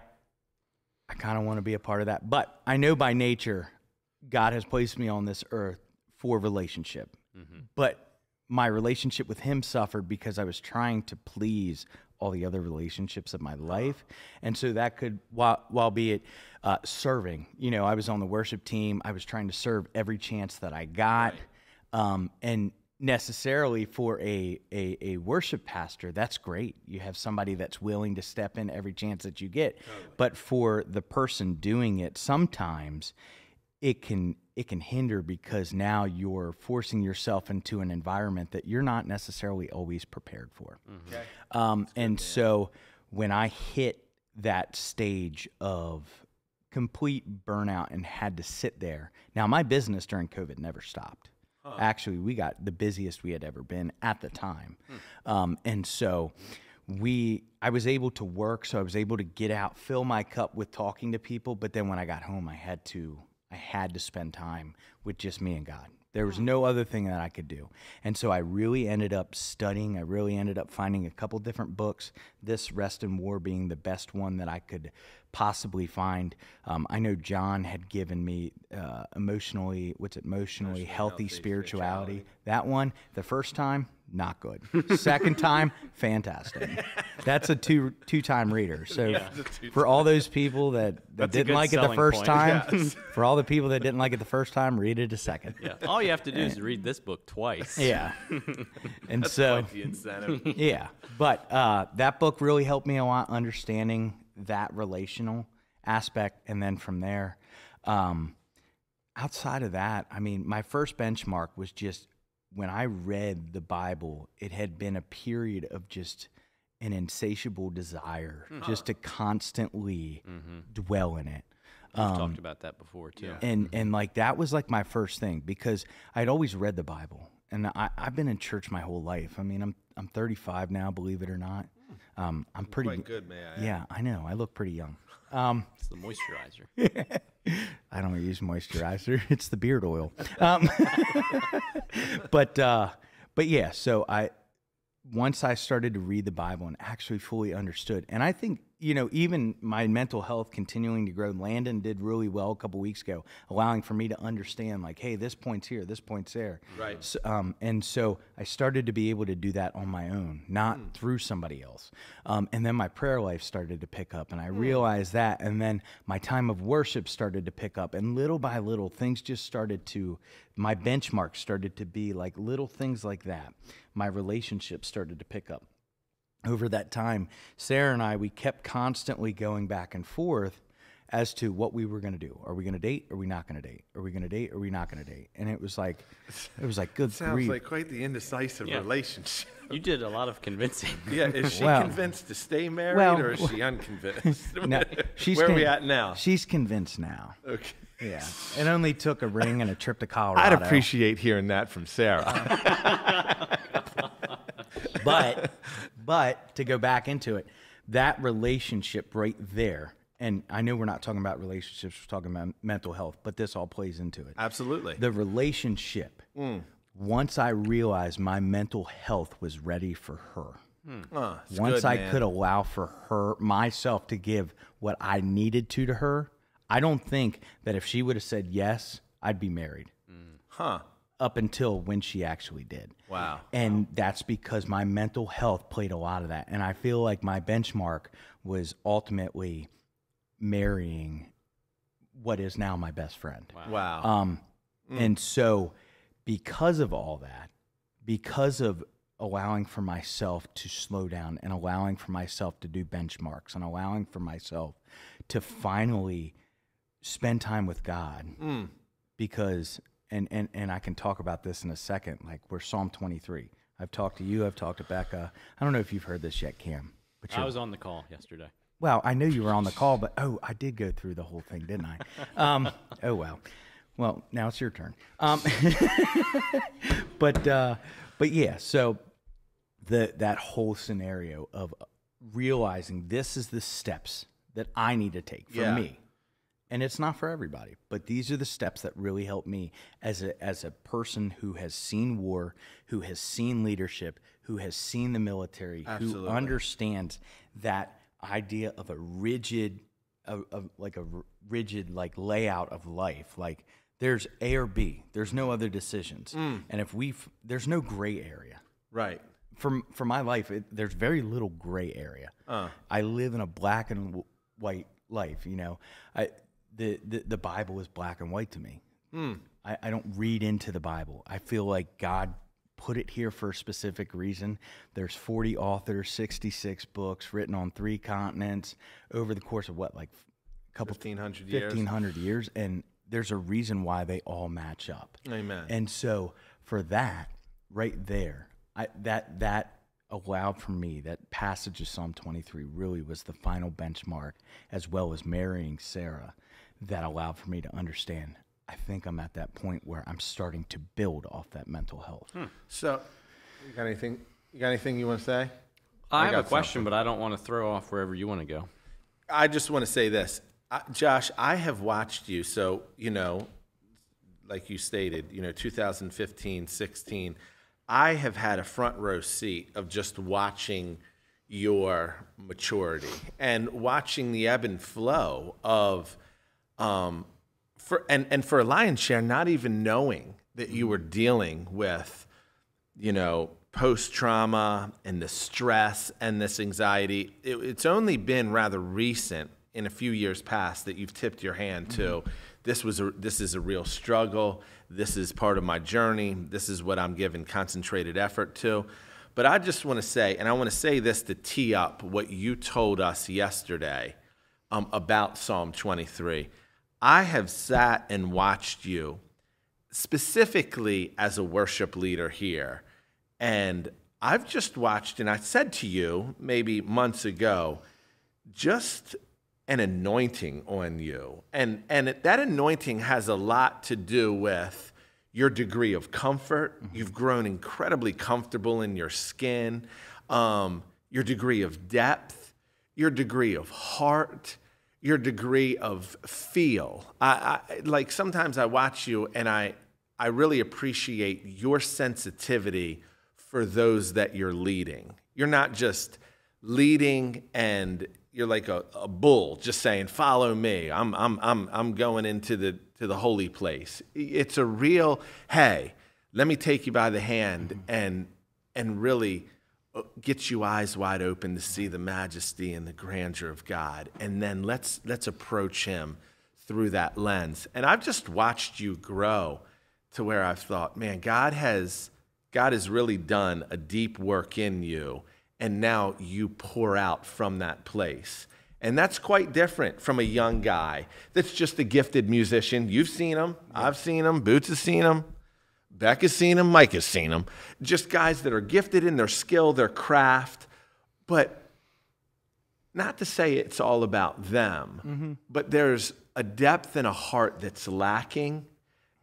I kind of want to be a part of that. But I know by nature, God has placed me on this earth for relationship. Mm-hmm. But my relationship with him suffered because I was trying to please all the other relationships of my life. And so that could, while, while be it uh, serving, you know, I was on the worship team. I was trying to serve every chance that I got. Right. Um, and necessarily for a, a, a worship pastor, that's great. You have somebody that's willing to step in every chance that you get. Totally. But for the person doing it, sometimes it can, it can hinder, because now you're forcing yourself into an environment that you're not necessarily always prepared for. Mm-hmm. Okay. Um, and so when I hit that stage of complete burnout and had to sit there, now my business during COVID never stopped. Huh. Actually, we got the busiest we had ever been at the time. Hmm. Um, and so we, I was able to work, so I was able to get out, fill my cup with talking to people, but then when I got home, I had to I had to spend time with just me and God. There was no other thing that I could do. And so I really ended up studying. I really ended up finding a couple different books, this Rest and War being the best one that I could possibly find. Um, I know John had given me uh, emotionally, what's it, emotionally, emotionally healthy, healthy spirituality. spirituality. That one, the first time, not good. Second time, fantastic. That's a two two-time reader. So yeah, for all those people that, that didn't like it the first point. time, yes. for all the people that didn't like it the first time, read it a second. Yeah. All you have to do and, is read this book twice. Yeah. And that's so quite the incentive. Yeah. But uh, that book really helped me a lot understanding that relational aspect, and then from there, um, outside of that, I mean, my first benchmark was just when I read the Bible, it had been a period of just an insatiable desire, mm-hmm. just to constantly mm-hmm. dwell in it. We've um, talked about that before too. Yeah. And, mm-hmm. and like, that was like my first thing, because I'd always read the Bible, and I, I've been in church my whole life. I mean, I'm, I'm thirty-five now, believe it or not. Um, I'm pretty quite good, man. I yeah, am. I know. I look pretty young. Um, it's the moisturizer. I don't use moisturizer. It's the beard oil. Um, but, uh, but yeah, so I, once I started to read the Bible and actually fully understood, and I think you know, even my mental health continuing to grow. Landon did really well a couple weeks ago, allowing for me to understand, like, hey, this point's here, this point's there. Right. So, um, and so I started to be able to do that on my own, not mm. through somebody else. Um, and then my prayer life started to pick up, and I mm. realized that. And then my time of worship started to pick up, and little by little, things just started to, my benchmark started to be like little things like that. My relationship started to pick up. Over that time, Sarah and I, we kept constantly going back and forth as to what we were going to do. Are we going to date? Are we not going to date? Are we going to date? Are we not going to date? And it was like, it was like, good grief. Sounds grief. like quite the indecisive yeah. relationship. You did a lot of convincing. Yeah, is she well, convinced to stay married well, or is she unconvinced? No, she's Where are we at now? She's convinced now. Okay. Yeah, it only took a ring and a trip to Colorado. I'd appreciate hearing that from Sarah. But... But to go back into it, that relationship right there, and I know we're not talking about relationships, we're talking about mental health, but this all plays into it. Absolutely. The relationship, mm. once I realized my mental health was ready for her, mm. oh, once good, I man. could allow for her, myself to give what I needed to to her, I don't think that if she would have said yes, I'd be married. Mm. Huh. Up until when she actually did. Wow. And wow. that's because my mental health played a lot of that. And I feel like my benchmark was ultimately marrying what is now my best friend. Wow. wow. Um, mm. And so because of all that, because of allowing for myself to slow down and allowing for myself to do benchmarks and allowing for myself to finally spend time with God, mm. because... And, and and I can talk about this in a second. Like, we're Psalm twenty-three. I've talked to you. I've talked to Becca. I don't know if you've heard this yet, Cam. But I was on the call yesterday. Well, I knew you were on the call, but, oh, I did go through the whole thing, didn't I? Um, oh, well. Well, now it's your turn. Um, but, uh, but, yeah, so the that whole scenario of realizing this is the steps that I need to take for yeah. me. And it's not for everybody, but these are the steps that really helped me as a, as a person who has seen war, who has seen leadership, who has seen the military, Absolutely. who understands that idea of a rigid, of, of like a rigid like layout of life. Like, there's A or B. There's no other decisions. Mm. And if we, there's no gray area. Right. For, for my life, it, there's very little gray area. Uh. I live in a black and white life, you know. I... The, the the Bible is black and white to me. Mm. I, I don't read into the Bible. I feel like God put it here for a specific reason. There's forty authors, sixty-six books written on three continents over the course of what, like a couple fifteen hundred years. fifteen hundred years, and there's a reason why they all match up. Amen. And so for that right there, I that that allowed for me, that passage of Psalm twenty-three really was the final benchmark, as well as marrying Sarah. That allowed for me to understand, I think I'm at that point where I'm starting to build off that mental health. Hmm. So, you got anything? You got anything you want to say? I, I have a question, something. but I don't want to throw off wherever you want to go. I just want to say this, I, Josh. I have watched you. So, you know, like you stated, you know, two thousand fifteen, sixteen. I have had a front row seat of just watching your maturity and watching the ebb and flow of. Um, for and, and for a lion's share, not even knowing that you were dealing with, you know, post-trauma and the stress and this anxiety. It, it's only been rather recent, in a few years past, that you've tipped your hand to, mm-hmm. this was a, this is a real struggle. This is part of my journey. This is what I'm giving concentrated effort to. But I just want to say, and I want to say this to tee up what you told us yesterday um, about Psalm twenty-three. I have sat and watched you specifically as a worship leader here, and I've just watched, and I said to you maybe months ago, just an anointing on you. And, and that anointing has a lot to do with your degree of comfort. You've grown incredibly comfortable in your skin, um, your degree of depth, your degree of heart, your degree of feel. I, I, like sometimes I watch you and I, I really appreciate your sensitivity for those that you're leading. You're not just leading and you're like a, a bull just saying, follow me. I'm, I'm, I'm, I'm going into the, to the holy place. It's a real, hey, let me take you by the hand mm-hmm. and, and really get you eyes wide open to see the majesty and the grandeur of God. And then let's, let's approach him through that lens. And I've just watched you grow to where I've thought, man, God has, God has really done a deep work in you. And now you pour out from that place. And that's quite different from a young guy that's just a gifted musician. You've seen him. Yeah. I've seen him. Boots has seen him. Becca's seen him. Mike has seen him. Just guys that are gifted in their skill, their craft. But not to say it's all about them, mm-hmm. but there's a depth and a heart that's lacking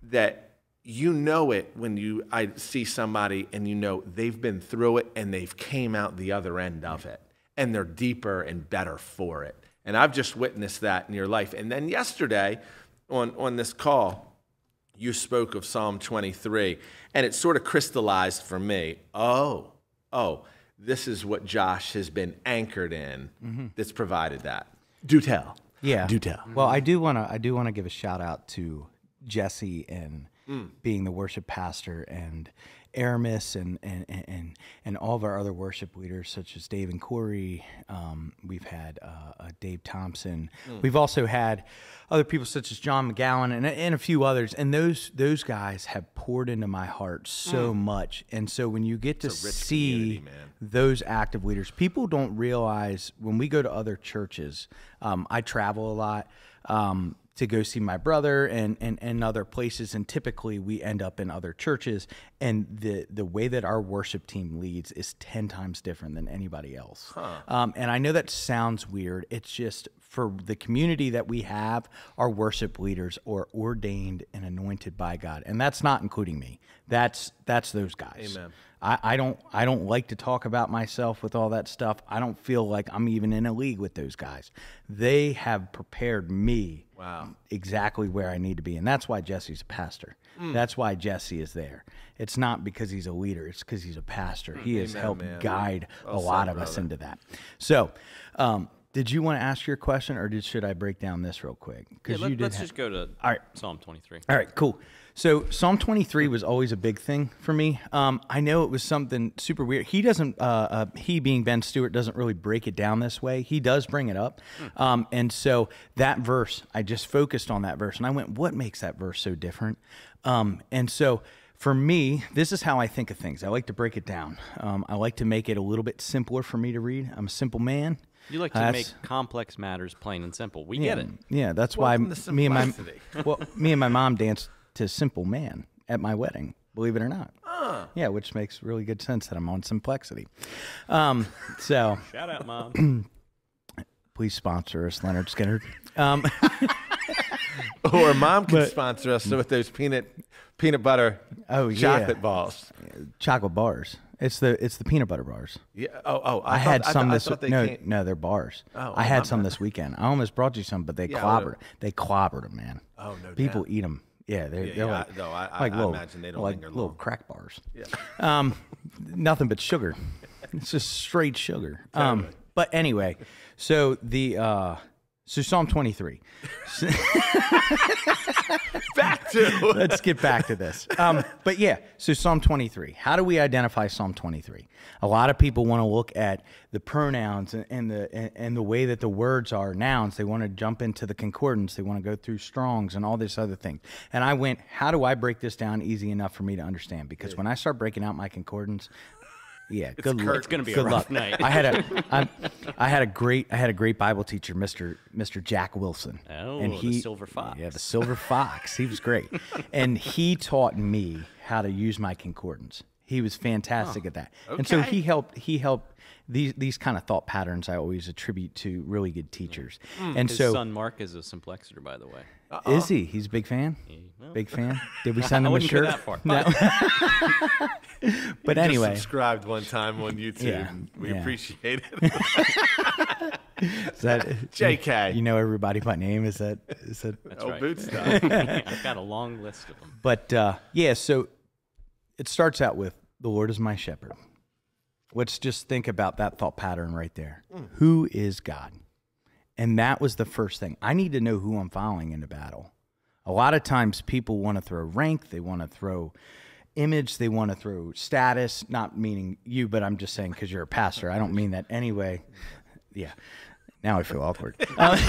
that you know it when you I see somebody and you know they've been through it and they've came out the other end of it and they're deeper and better for it. And I've just witnessed that in your life. And then yesterday on, on this call, you spoke of Psalm twenty-three and it sort of crystallized for me, oh, oh, this is what Josh has been anchored in mm-hmm. that's provided that. Do tell. Yeah. Do tell. Well, I do want to I do want to give a shout out to Jesse and Mm. being the worship pastor, and Aramis and, and and and all of our other worship leaders, such as Dave and Corey. Um, we've had uh, uh, Dave Thompson. Mm. We've also had other people such as John McGowan and, and a few others. And those those guys have poured into my heart so mm. much. And so when you get it's to see those active leaders, people don't realize when we go to other churches, um, I travel a lot. Um, to go see my brother and, and, and other places. And typically we end up in other churches. And the, the way that our worship team leads is ten times different than anybody else. Huh. Um, and I know that sounds weird. It's just for the community that we have, our worship leaders are ordained and anointed by God. And that's not including me. That's, that's those guys. Amen. I, I don't, I don't like to talk about myself with all that stuff. I don't feel like I'm even in a league with those guys. They have prepared me wow. exactly where I need to be. And that's why Jesse's a pastor. Mm. That's why Jesse is there. It's not because he's a leader. It's because he's a pastor. Mm. He has Amen, helped man. guide well, a lot of brother. us into that. So, um, did you want to ask your question, or did, should I break down this real quick? Because yeah, let, let's just go to all right. Psalm twenty-three. All right, cool. So Psalm twenty-three was always a big thing for me. Um, I know it was something super weird. He doesn't, uh, uh, he being Ben Stewart, doesn't really break it down this way. He does bring it up. Mm. Um, and so that verse, I just focused on that verse, and I went, what makes that verse so different? Um, and so... For me, this is how I think of things. I like to break it down. Um, I like to make it a little bit simpler for me to read. I'm a simple man. You like to uh, make complex matters plain and simple. We yeah, get it. Yeah, that's Welcome why me and my well, me and my mom danced to Simple Man at my wedding. Believe it or not. Uh. Yeah, which makes really good sense that I'm on Simplexity. Um, so shout out, Mom. Please sponsor us, Leonard Skinner. Um, or Mom can but, sponsor us with those peanut. Peanut butter, oh, chocolate yeah. balls, chocolate bars. It's the it's the peanut butter bars. Yeah. Oh, oh. I, I thought, had some I th this. No, can't... no, they're bars. Oh, I had I'm some not... this weekend. I almost brought you some, but they yeah, clobbered. They clobbered them, man. Oh no. People doubt. eat them. Yeah, they're, yeah, they're yeah, like, no, I, I, like I little, imagine they don't like linger long. Little crack bars. Yeah. Um, nothing but sugar. It's just straight sugar. Um, totally. But anyway, so the. Uh, So Psalm twenty-three. back to Let's get back to this. Um, but yeah, so Psalm twenty-three. How do we identify Psalm twenty-three? A lot of people want to look at the pronouns and, and the and, and the way that the words are nouns. They want to jump into the concordance. They want to go through Strong's and all this other thing. And I went, how do I break this down easy enough for me to understand? Because yeah. when I start breaking out my concordance, yeah, it's good luck. It's going to be good a rough luck. night. I had a, I, I had a great, I had a great Bible teacher, Mister Mister Jack Wilson. Oh, and he, the Silver Fox. Yeah, the Silver Fox. He was great, and he taught me how to use my concordance. He was fantastic huh. at that, okay. and so he helped. He helped these these kind of thought patterns. I always attribute to really good teachers, mm. and His so son Mark is a Simplexiter, by the way. Uh -oh. Is he? He's a big fan. Yeah, well. Big fan. Did we send him a shirt? That far. No. but he anyway, just subscribed one time on YouTube. Yeah, we yeah. appreciate it. Is that J K? You know everybody by name. Is that is that That's old right. boot stuff? yeah, I've got a long list of them. But uh, yeah, so it starts out with the Lord is my shepherd. Let's just think about that thought pattern right there. Mm. Who is God? And that was the first thing. I need to know who I'm following into battle. A lot of times people want to throw rank. They want to throw image. They want to throw status, not meaning you, but I'm just saying because you're a pastor. I don't mean that anyway. Yeah. Now I feel awkward. Um,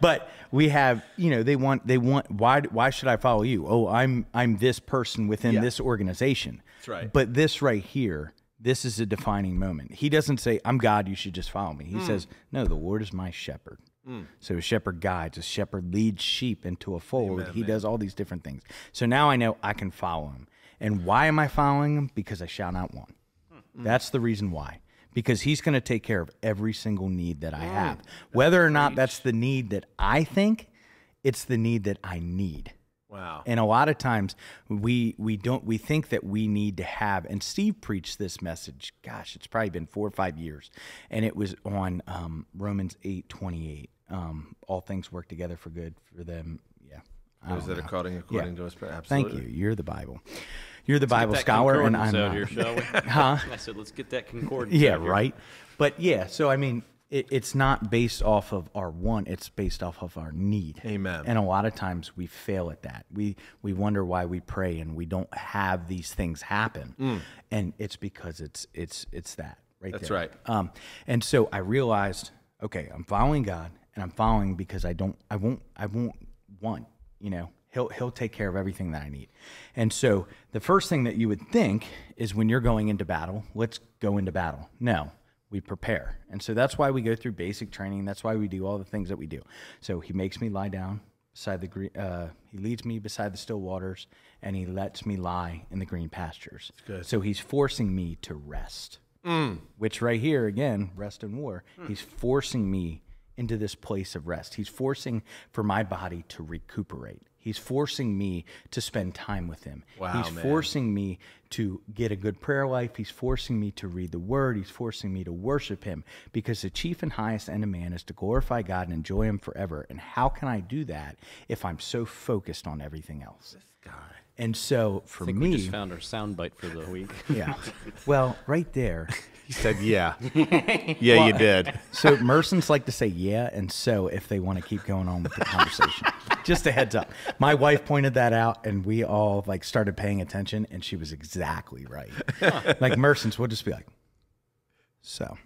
but we have, you know, they want, they want, why, why should I follow you? Oh, I'm, I'm this person within yeah. this organization. That's right. But this right here, this is a defining moment. He doesn't say, I'm God, you should just follow me. He mm. says, no, the Lord is my shepherd. Mm. So a shepherd guides, a shepherd leads sheep into a fold. Amen, he man. does all these different things. So now I know I can follow him. And why am I following him? Because I shall not want. Mm. That's the reason why. Because he's going to take care of every single need that I yeah. have. Whether or not that's the need that I think, it's the need that I need. Wow. And a lot of times we we don't we think that we need to have, and Steve preached this message, gosh, it's probably been four or five years, and it was on um, Romans eight twenty-eight. Um, all things work together for good for them. Yeah. Is that according, according yeah. to us? Absolutely. Thank you. You're the Bible. You're the let's Bible scholar, and I'm out here, shall we? Huh? I said, let's get that concordance. Yeah, right. But yeah, so I mean, it, it's not based off of our want; it's based off of our need. Amen. And a lot of times we fail at that. We we wonder why we pray and we don't have these things happen, mm. and it's because it's it's it's that right That's there. That's right. Um, and so I realized, okay, I'm following God, and I'm following because I don't, I won't, I won't want, you know. He'll, he'll take care of everything that I need. And so the first thing that you would think is when you're going into battle, let's go into battle. No, we prepare. And so that's why we go through basic training. That's why we do all the things that we do. So he makes me lie down beside the, uh, he leads me beside the still waters, and he lets me lie in the green pastures. Good. So he's forcing me to rest, mm. which right here, again, rest and war, mm. he's forcing me into this place of rest. He's forcing for my body to recuperate. He's forcing me to spend time with him. Wow, He's man. forcing me to get a good prayer life. He's forcing me to read the word. He's forcing me to worship him, because the chief and highest end of man is to glorify God and enjoy him forever. And how can I do that if I'm so focused on everything else? This guy. And so for I think me, we just found our soundbite for the week. Yeah. Well, right there. He said, yeah. Yeah, well, you did. So Mersons like to say yeah and so if they want to keep going on with the conversation. Just a heads up. My wife pointed that out, and we all like started paying attention, and she was exactly right. Huh. Like Mersons will just be like, so.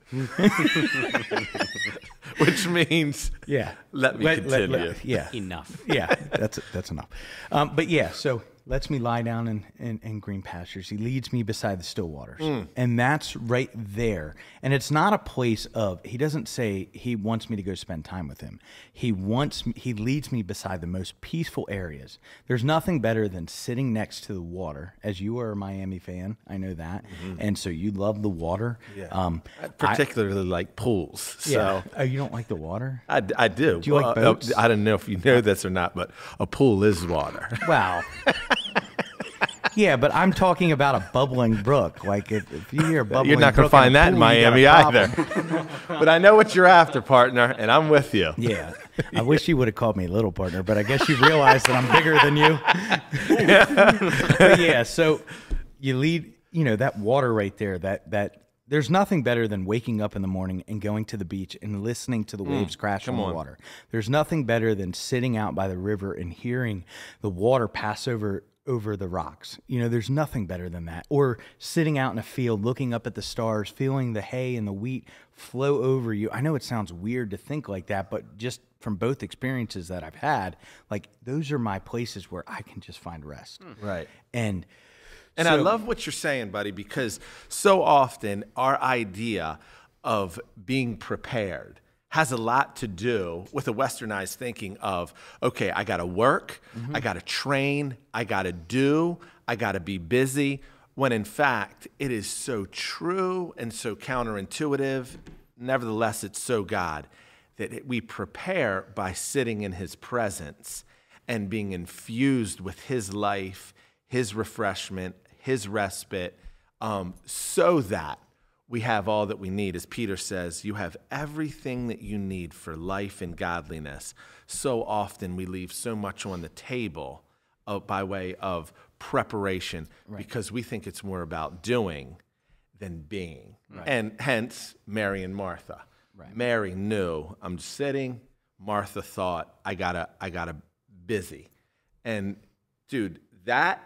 Which means, yeah, let me let, continue. Let, let, yeah. Enough. Yeah, that's, that's enough. Um, but yeah, so... lets me lie down in, in, in green pastures. He leads me beside the still waters. Mm. And that's right there. And it's not a place of, he doesn't say he wants me to go spend time with him. He wants, he leads me beside the most peaceful areas. There's nothing better than sitting next to the water, as you are a Miami fan. I know that. Mm-hmm. And so you love the water. Yeah. Um, I particularly I, like pools. Yeah. So. Oh, you don't like the water? I, I do. Do you well, like boats? I don't know if you know this or not, but a pool is water. Wow. Yeah, but I'm talking about a bubbling brook. Like, if, if you hear a bubbling brook, you're not going to find that in Miami either. But I know what you're after, partner, and I'm with you. Yeah. I wish you would have called me little partner, but I guess you realize that I'm bigger than you. Yeah. But yeah, so you lead, you know, that water right there, that, that, there's nothing better than waking up in the morning and going to the beach and listening to the mm, waves crash on the water. There's nothing better than sitting out by the river and hearing the water pass over over the rocks. You know, there's nothing better than that. Or sitting out in a field, looking up at the stars, feeling the hay and the wheat flow over you. I know it sounds weird to think like that, but just from both experiences that I've had, like those are my places where I can just find rest. Mm. Right. And And so, I love what you're saying, buddy, because so often our idea of being prepared has a lot to do with a westernized thinking of, okay, I got to work, mm-hmm. I got to train, I got to do, I got to be busy, when in fact it is so true and so counterintuitive. Nevertheless, it's so God that it, we prepare by sitting in his presence and being infused with his life, his refreshment, his respite, um, so that we have all that we need. As Peter says, you have everything that you need for life and godliness. So often we leave so much on the table uh, by way of preparation, right, because we think it's more about doing than being, right, and hence Mary and Martha. Right. Mary knew I'm sitting. Martha thought I gotta, I gotta busy. And dude, that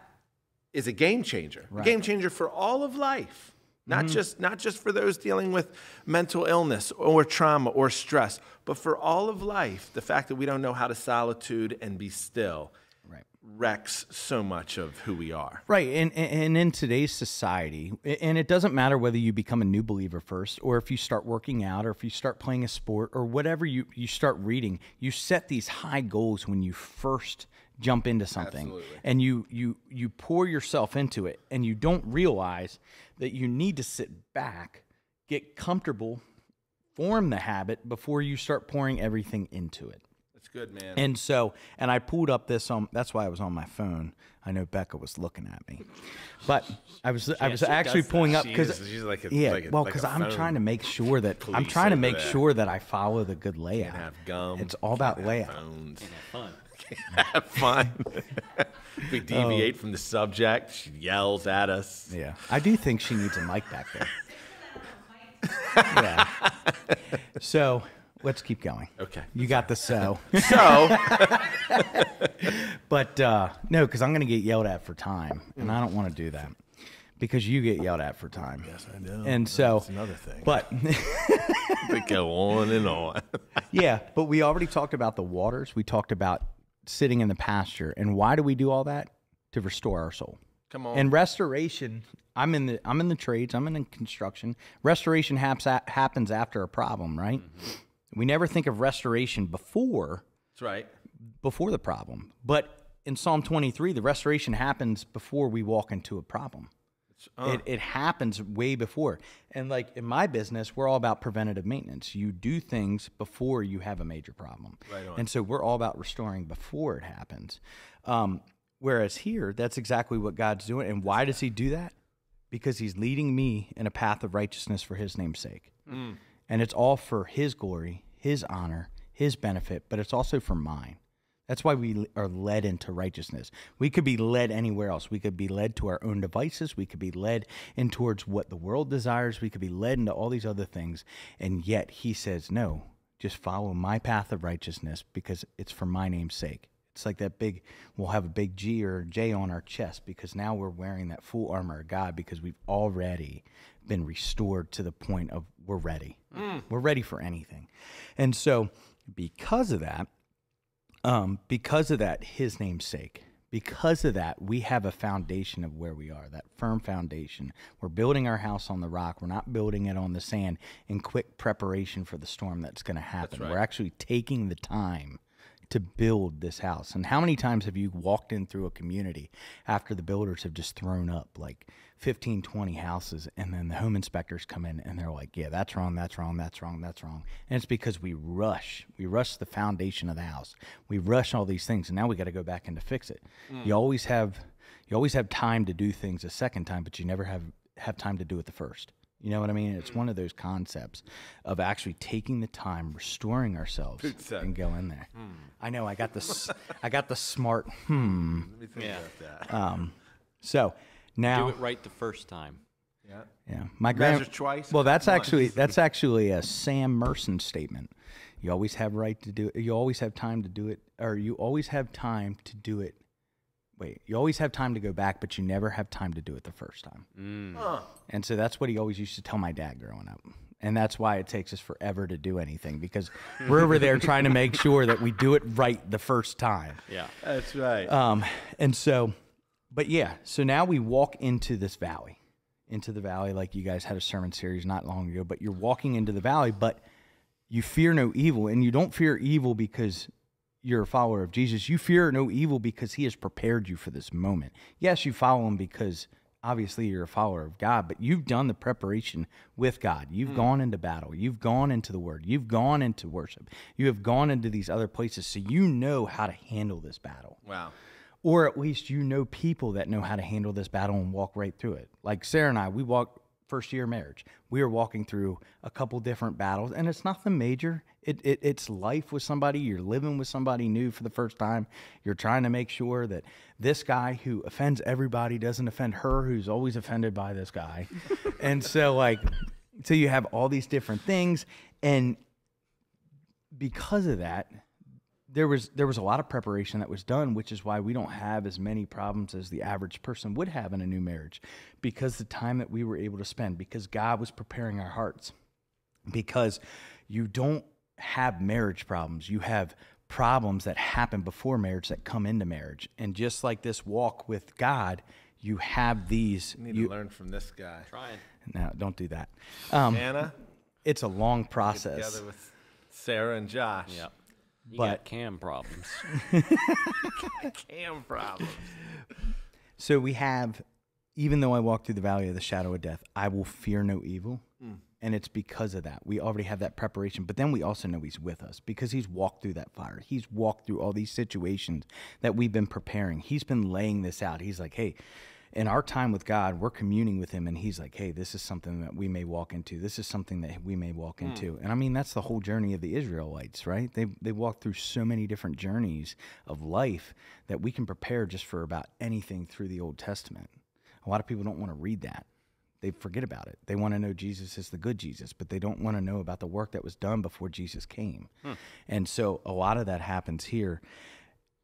is a game changer. Right. A game changer for all of life. Not mm-hmm. just not just for those dealing with mental illness or trauma or stress, but for all of life, the fact that we don't know how to solitude and be still right. wrecks so much of who we are. Right, and, and in today's society, and it doesn't matter whether you become a new believer first or if you start working out or if you start playing a sport or whatever you, you start reading, you set these high goals when you first jump into something. Absolutely. And you you you pour yourself into it and you don't realize that you need to sit back, get comfortable, form the habit before you start pouring everything into it. That's good, man. And so, and I pulled up this on, that's why I was on my phone. I know Becca was looking at me, but I was yeah, I was actually pulling up because like yeah, like a, well, because like I'm trying to make sure that I'm trying to make that. sure that I follow the good layout. Can't have gum. It's all about can't layout. Have phones. Can't have fun. Have fun. If we deviate um, from the subject, she yells at us. Yeah, I do think she needs a mic back there. Yeah. So let's keep going. Okay. You got the so. So. But uh, no, because I'm going to get yelled at for time, and I don't want to do that because you get yelled at for time. Yes, I do. And that's so another thing. But. We go on and on. Yeah, but we already talked about the waters. We talked about sitting in the pasture. And why do we do all that? To restore our soul. Come on. And restoration, I'm in the I'm in the trades, I'm in construction. Restoration haps, happens after a problem, right? Mm-hmm. We never think of restoration before. That's right. Before the problem. But in Psalm twenty-three, the restoration happens before we walk into a problem. Uh. It, it happens way before. And like in my business, we're all about preventative maintenance. You do things before you have a major problem. Right on. And so we're all about restoring before it happens. Um, whereas here, that's exactly what God's doing. And why does he do that? Because he's leading me in a path of righteousness for his name's sake. Mm. And it's all for his glory, his honor, his benefit, but it's also for mine. That's why we are led into righteousness. We could be led anywhere else. We could be led to our own devices. We could be led in towards what the world desires. We could be led into all these other things. And yet he says, no, just follow my path of righteousness because it's for my name's sake. It's like that big, we'll have a big G or J on our chest because now we're wearing that full armor of God because we've already been restored to the point of we're ready. Mm. We're ready for anything. And so because of that, Um, because of that, his name's sake, because of that, we have a foundation of where we are, that firm foundation. We're building our house on the rock. We're not building it on the sand in quick preparation for the storm that's going to happen. That's right. We're actually taking the time to build this house. And how many times have you walked in through a community after the builders have just thrown up like fifteen, twenty houses and then the home inspectors come in and they're like, yeah, that's wrong, that's wrong, that's wrong, that's wrong. And it's because we rush. We rush the foundation of the house. We rush all these things and now we got to go back in to fix it. Mm. You always have you always have time to do things a second time, but you never have, have time to do it the first. You know what I mean? It's one of those concepts of actually taking the time, restoring ourselves, and go in there. Mm. I know I got this. I got the smart. Hmm. Let me think yeah. about that. Um, so now do it right the first time. Yeah. Yeah. My grand. Twice. Well, that's actually once. that's actually a Sam Merson statement. You always have right to do it. You always have time to do it, or you always have time to do it. Wait, you always have time to go back, but you never have time to do it the first time. Mm. Huh. And so that's what he always used to tell my dad growing up. And that's why it takes us forever to do anything, because we're over there trying to make sure that we do it right the first time. Yeah, that's right. Um, and so, but yeah, so now we walk into this valley, into the valley, like you guys had a sermon series not long ago, but you're walking into the valley, but you fear no evil, and you don't fear evil because you're a follower of Jesus. You fear no evil because he has prepared you for this moment. Yes, you follow him because obviously you're a follower of God, but you've done the preparation with God. You've mm. gone into battle. You've gone into the word. You've gone into worship. You have gone into these other places, so you know how to handle this battle. Wow. Or at least you know people that know how to handle this battle and walk right through it. Like Sarah and I, we walked first year of marriage. We are walking through a couple different battles, and it's nothing major. It, it, it's life with somebody. You're living with somebody new for the first time. You're trying to make sure that this guy who offends everybody doesn't offend her, who's always offended by this guy. And so, like, So you have all these different things, and because of that, there was there was a lot of preparation that was done, which is why we don't have as many problems as the average person would have in a new marriage, because the time that we were able to spend, because God was preparing our hearts, because you don't have marriage problems. You have problems that happen before marriage that come into marriage. And just like this walk with God, you have these. You need you, to learn from this guy. Trying. No, don't do that. Um, Anna? It's a long process. Get together with Sarah and Josh. Yep. You but, got Cam problems. Cam problems. So we have, even though I walk through the valley of the shadow of death, I will fear no evil. Mm. And it's because of that. We already have that preparation. But then we also know he's with us because he's walked through that fire. He's walked through all these situations that we've been preparing. He's been laying this out. He's like, hey, in our time with God, we're communing with him. And he's like, hey, this is something that we may walk into. This is something that we may walk mm. into. And I mean, that's the whole journey of the Israelites, right? They, they walked through so many different journeys of life that we can prepare just for about anything through the Old Testament. A lot of people don't want to read that. They forget about it. They want to know Jesus is the good Jesus, but they don't want to know about the work that was done before Jesus came. Hmm. And so a lot of that happens here.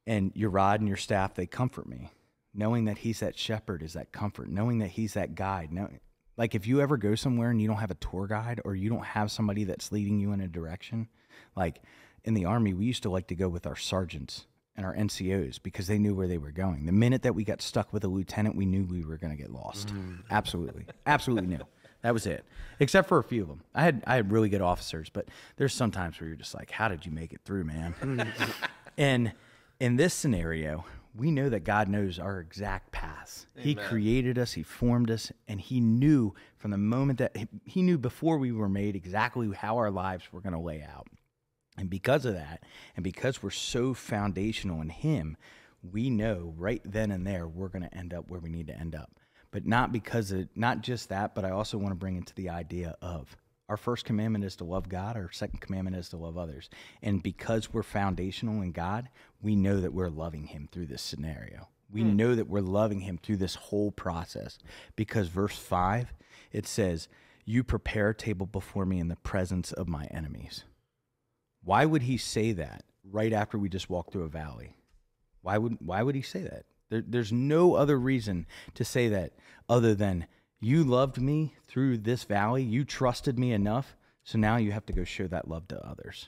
And your rod and your staff, they comfort me. Knowing that he's that shepherd is that comfort. Knowing that he's that guide. Now, like if you ever go somewhere and you don't have a tour guide or you don't have somebody that's leading you in a direction, like in the Army, we used to like to go with our sergeants and our N C Os because they knew where they were going. The minute that we got stuck with a lieutenant, we knew we were going to get lost. Mm. Absolutely. Absolutely knew. That was it. Except for a few of them. I had, I had really good officers, but there's some times where you're just like, how did you make it through, man? And in this scenario, we know that God knows our exact paths. Amen. He created us. He formed us. And he knew from the moment that he, he knew before we were made exactly how our lives were going to lay out. And because of that, and because we're so foundational in him, we know right then and there we're going to end up where we need to end up. But not because of, not just that, but I also want to bring into the idea of our first commandment is to love God. Our second commandment is to love others. And because we're foundational in God, we know that we're loving him through this scenario. We mm. know that we're loving him through this whole process because verse five, it says, you prepare a table before me in the presence of my enemies. Why would he say that right after we just walked through a valley? Why would, why would he say that? There, there's no other reason to say that other than you loved me through this valley. You trusted me enough. So now you have to go show that love to others.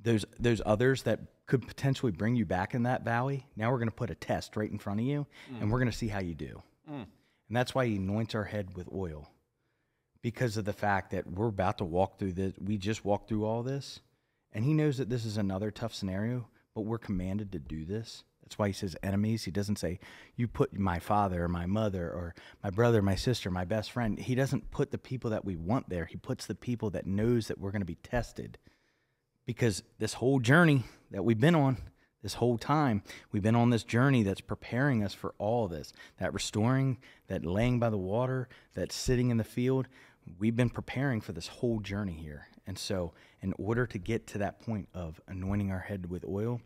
Those, those others that could potentially bring you back in that valley. Now we're going to put a test right in front of you mm. and we're going to see how you do. Mm. And that's why he anoints our head with oil, because of the fact that we're about to walk through this. We just walked through all this. And he knows that this is another tough scenario, but we're commanded to do this. That's why he says enemies. He doesn't say, you put my father or my mother or my brother, my sister, my best friend. He doesn't put the people that we want there. He puts the people that knows that we're going to be tested. Because this whole journey that we've been on, this whole time, we've been on this journey that's preparing us for all this. That restoring, that laying by the water, that sitting in the field. We've been preparing for this whole journey here. And so in order to get to that point of anointing our head with oil,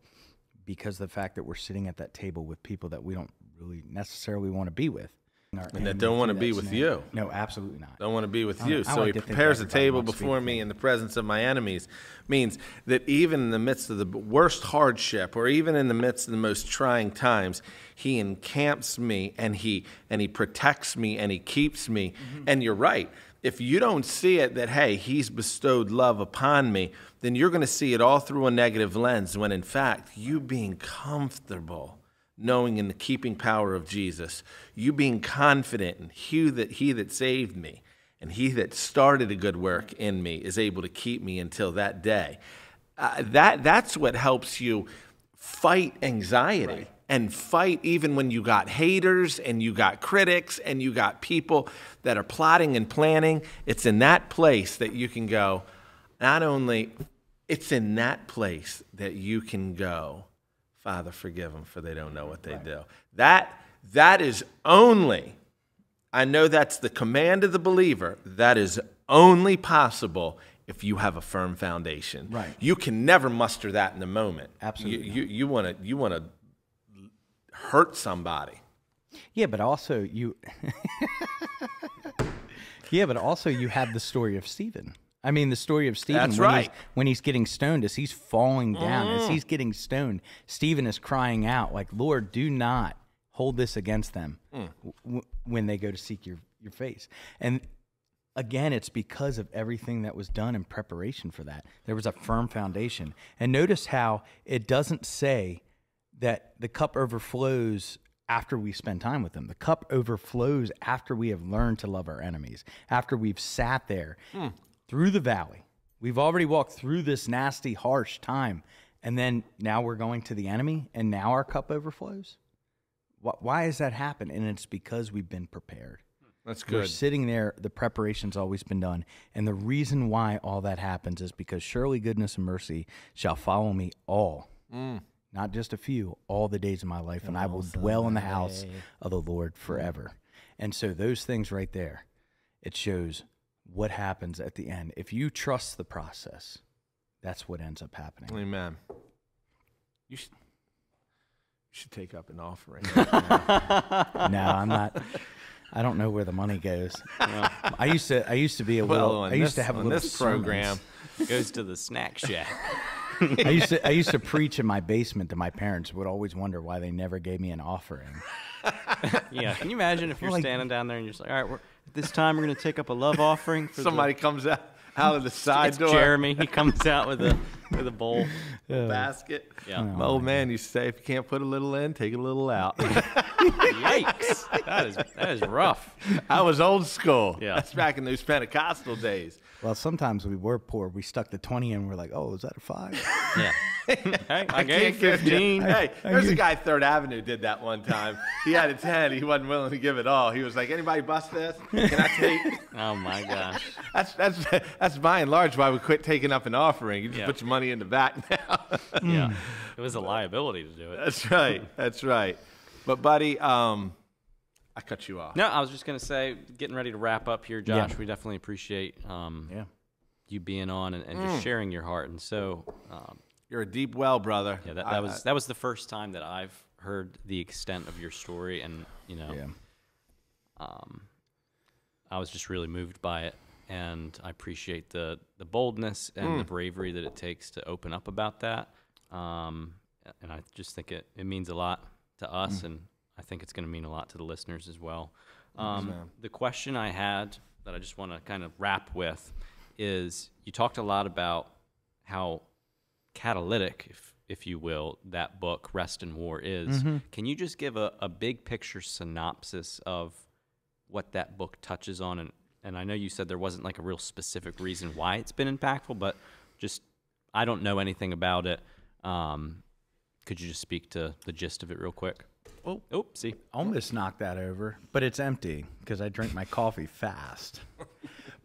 because of the fact that we're sitting at that table with people that we don't really necessarily want to be with. And that don't want to be with you. No, absolutely not. Don't want to be with you. So he prepares a table before me in the presence of my enemies. Means that even in the midst of the worst hardship or even in the midst of the most trying times, he encamps me and he, and he protects me and he keeps me. Mm-hmm. And you're right. If you don't see it that, hey, he's bestowed love upon me, then you're going to see it all through a negative lens when, in fact, you being comfortable, knowing in the keeping power of Jesus, you being confident in he that, he that saved me and he that started a good work in me is able to keep me until that day. Uh, that, that's what helps you fight anxiety. Right. And fight even when you got haters and you got critics and you got people that are plotting and planning. It's in that place that you can go. Not only, it's in that place that you can go, Father, forgive them for they don't know what they do. That, that is only, I know that's the command of the believer, that is only possible if you have a firm foundation. Right. You can never muster that in the moment. Absolutely. You, you, you want to, you want to hurt somebody. Yeah, but also you Yeah, but also you have the story of Stephen. I mean, the story of Stephen. That's when right. He's, when he's getting stoned, as he's falling down, mm. as he's getting stoned, Stephen is crying out, like, Lord, do not hold this against them mm. w when they go to seek your, your face. And again, it's because of everything that was done in preparation for that. There was a firm foundation. And notice how it doesn't say that the cup overflows after we spend time with them. The cup overflows after we have learned to love our enemies, after we've sat there mm. through the valley. We've already walked through this nasty, harsh time, and then now we're going to the enemy, and now our cup overflows? Why has that happened? And it's because we've been prepared. That's good. We're sitting there, the preparation's always been done, and the reason why all that happens is because surely goodness and mercy shall follow me all. Mm. Not just a few, all the days of my life, and I will dwell in the house of the Lord forever. And so those things right there, it shows what happens at the end. If you trust the process, that's what ends up happening. Amen. You should, you should take up an offering. No, I'm not. I don't know where the money goes. No. I used to. I used to be a well. Little, I this, used to have a little this program goes to the snack shack. I used to I used to preach in my basement to my parents. Would always wonder why they never gave me an offering. Yeah, can you imagine if you're like, standing down there and you're just like, all right, we're, this time we're going to take up a love offering. For somebody the, comes out out of the side it's door. Jeremy, he comes out with a with a bowl, yeah. basket. Yeah, oh, my old man used to say, if you can't put a little in, take a little out. Yikes! That is that is rough. I was old school. Yeah, that's back in those Pentecostal days. Well, sometimes we were poor. We stuck the twenty in. We're like, oh, is that a five? Yeah. Hey, I, I gave fifteen. I, hey, I, there's I, a guy Third Avenue did that one time. He had a ten. He wasn't willing to give it all. He was like, anybody bust this? Can I take? Oh my gosh. That's that's that's by and large why we quit taking up an offering. You just yeah. put your money in the back now. Yeah. It was a liability to do it. That's right. That's right. But buddy, um. I cut you off. No, I was just going to say, getting ready to wrap up here, Josh, yeah. we definitely appreciate um, yeah. you being on and, and mm. just sharing your heart. And so... Um, you're a deep well, brother. Yeah, that, that I, was I, that was the first time that I've heard the extent of your story, and, you know, yeah. um, I was just really moved by it, and I appreciate the, the boldness and mm. the bravery that it takes to open up about that. Um, and I just think it, it means a lot to us, mm. and I think it's going to mean a lot to the listeners as well. Um, yes, the question I had that I just want to kind of wrap with is, you talked a lot about how catalytic, if, if you will, that book, Rest and War, is. Mm-hmm. Can you just give a, a big picture synopsis of what that book touches on? And, and I know you said there wasn't like a real specific reason why it's been impactful, but just, I don't know anything about it. Um, could you just speak to the gist of it real quick? Oh, oops, see, almost knocked that over, but it's empty because I drink my coffee fast.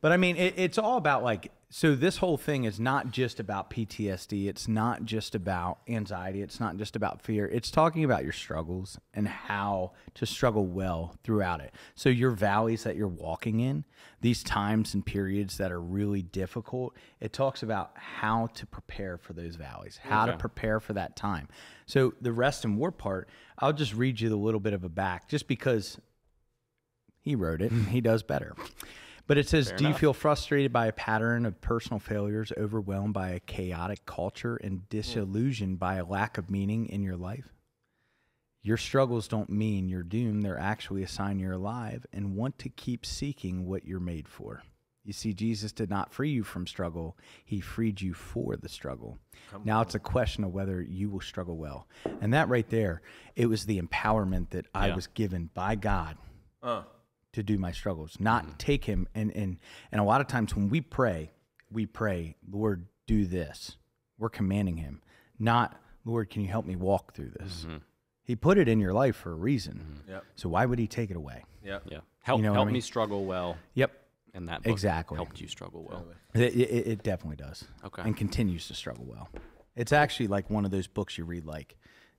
But I mean, it, it's all about like, so this whole thing is not just about P T S D. It's not just about anxiety. It's not just about fear. It's talking about your struggles and how to struggle well throughout it. So your valleys that you're walking in, these times and periods that are really difficult, it talks about how to prepare for those valleys, how okay. to prepare for that time. So the Rest and War part, I'll just read you the little bit of a back just because he wrote it and he does better. But it says, do you feel frustrated by a pattern of personal failures, overwhelmed by a chaotic culture, and disillusioned by a lack of meaning in your life? Your struggles don't mean you're doomed. They're actually a sign you're alive and want to keep seeking what you're made for. You see, Jesus did not free you from struggle. He freed you for the struggle. Come now on. It's a question of whether you will struggle well. And that right there, it was the empowerment that I yeah. was given by God. Uh. To do my struggles, not mm-hmm. take him. And, and, and a lot of times when we pray, we pray, Lord, do this. We're commanding him, not, Lord, can you help me walk through this? Mm-hmm. He put it in your life for a reason. Mm-hmm. Yep. So why would he take it away? Yep. Yeah. Help, you know help I mean? me struggle well. Yep. And that book exactly. helped you struggle well. It, it, it definitely does. Okay. And continues to struggle well. It's actually like one of those books you read like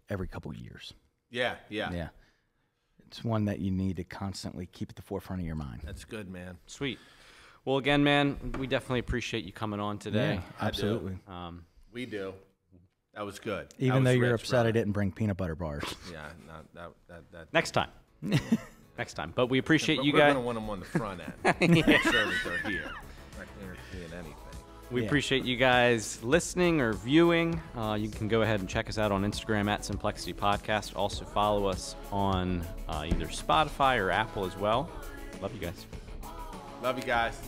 every couple of years. Yeah. Yeah. Yeah. It's one that you need to constantly keep at the forefront of your mind. That's good, man. Sweet. Well, again, man, we definitely appreciate you coming on today. Yeah, absolutely. Um, we do. That was good. Even was though you're rich, upset, brother. I didn't bring peanut butter bars. Yeah. Not, that, that, that, Next time. next time. But we appreciate yeah, but you we're guys. We're going to want them on the front end. yeah. Make sure they're here. Not guaranteeing anything. We yeah. appreciate you guys listening or viewing. Uh, you can go ahead and check us out on Instagram at Simplexity Podcast. Also follow us on uh, either Spotify or Apple as well. Love you guys. Love you guys.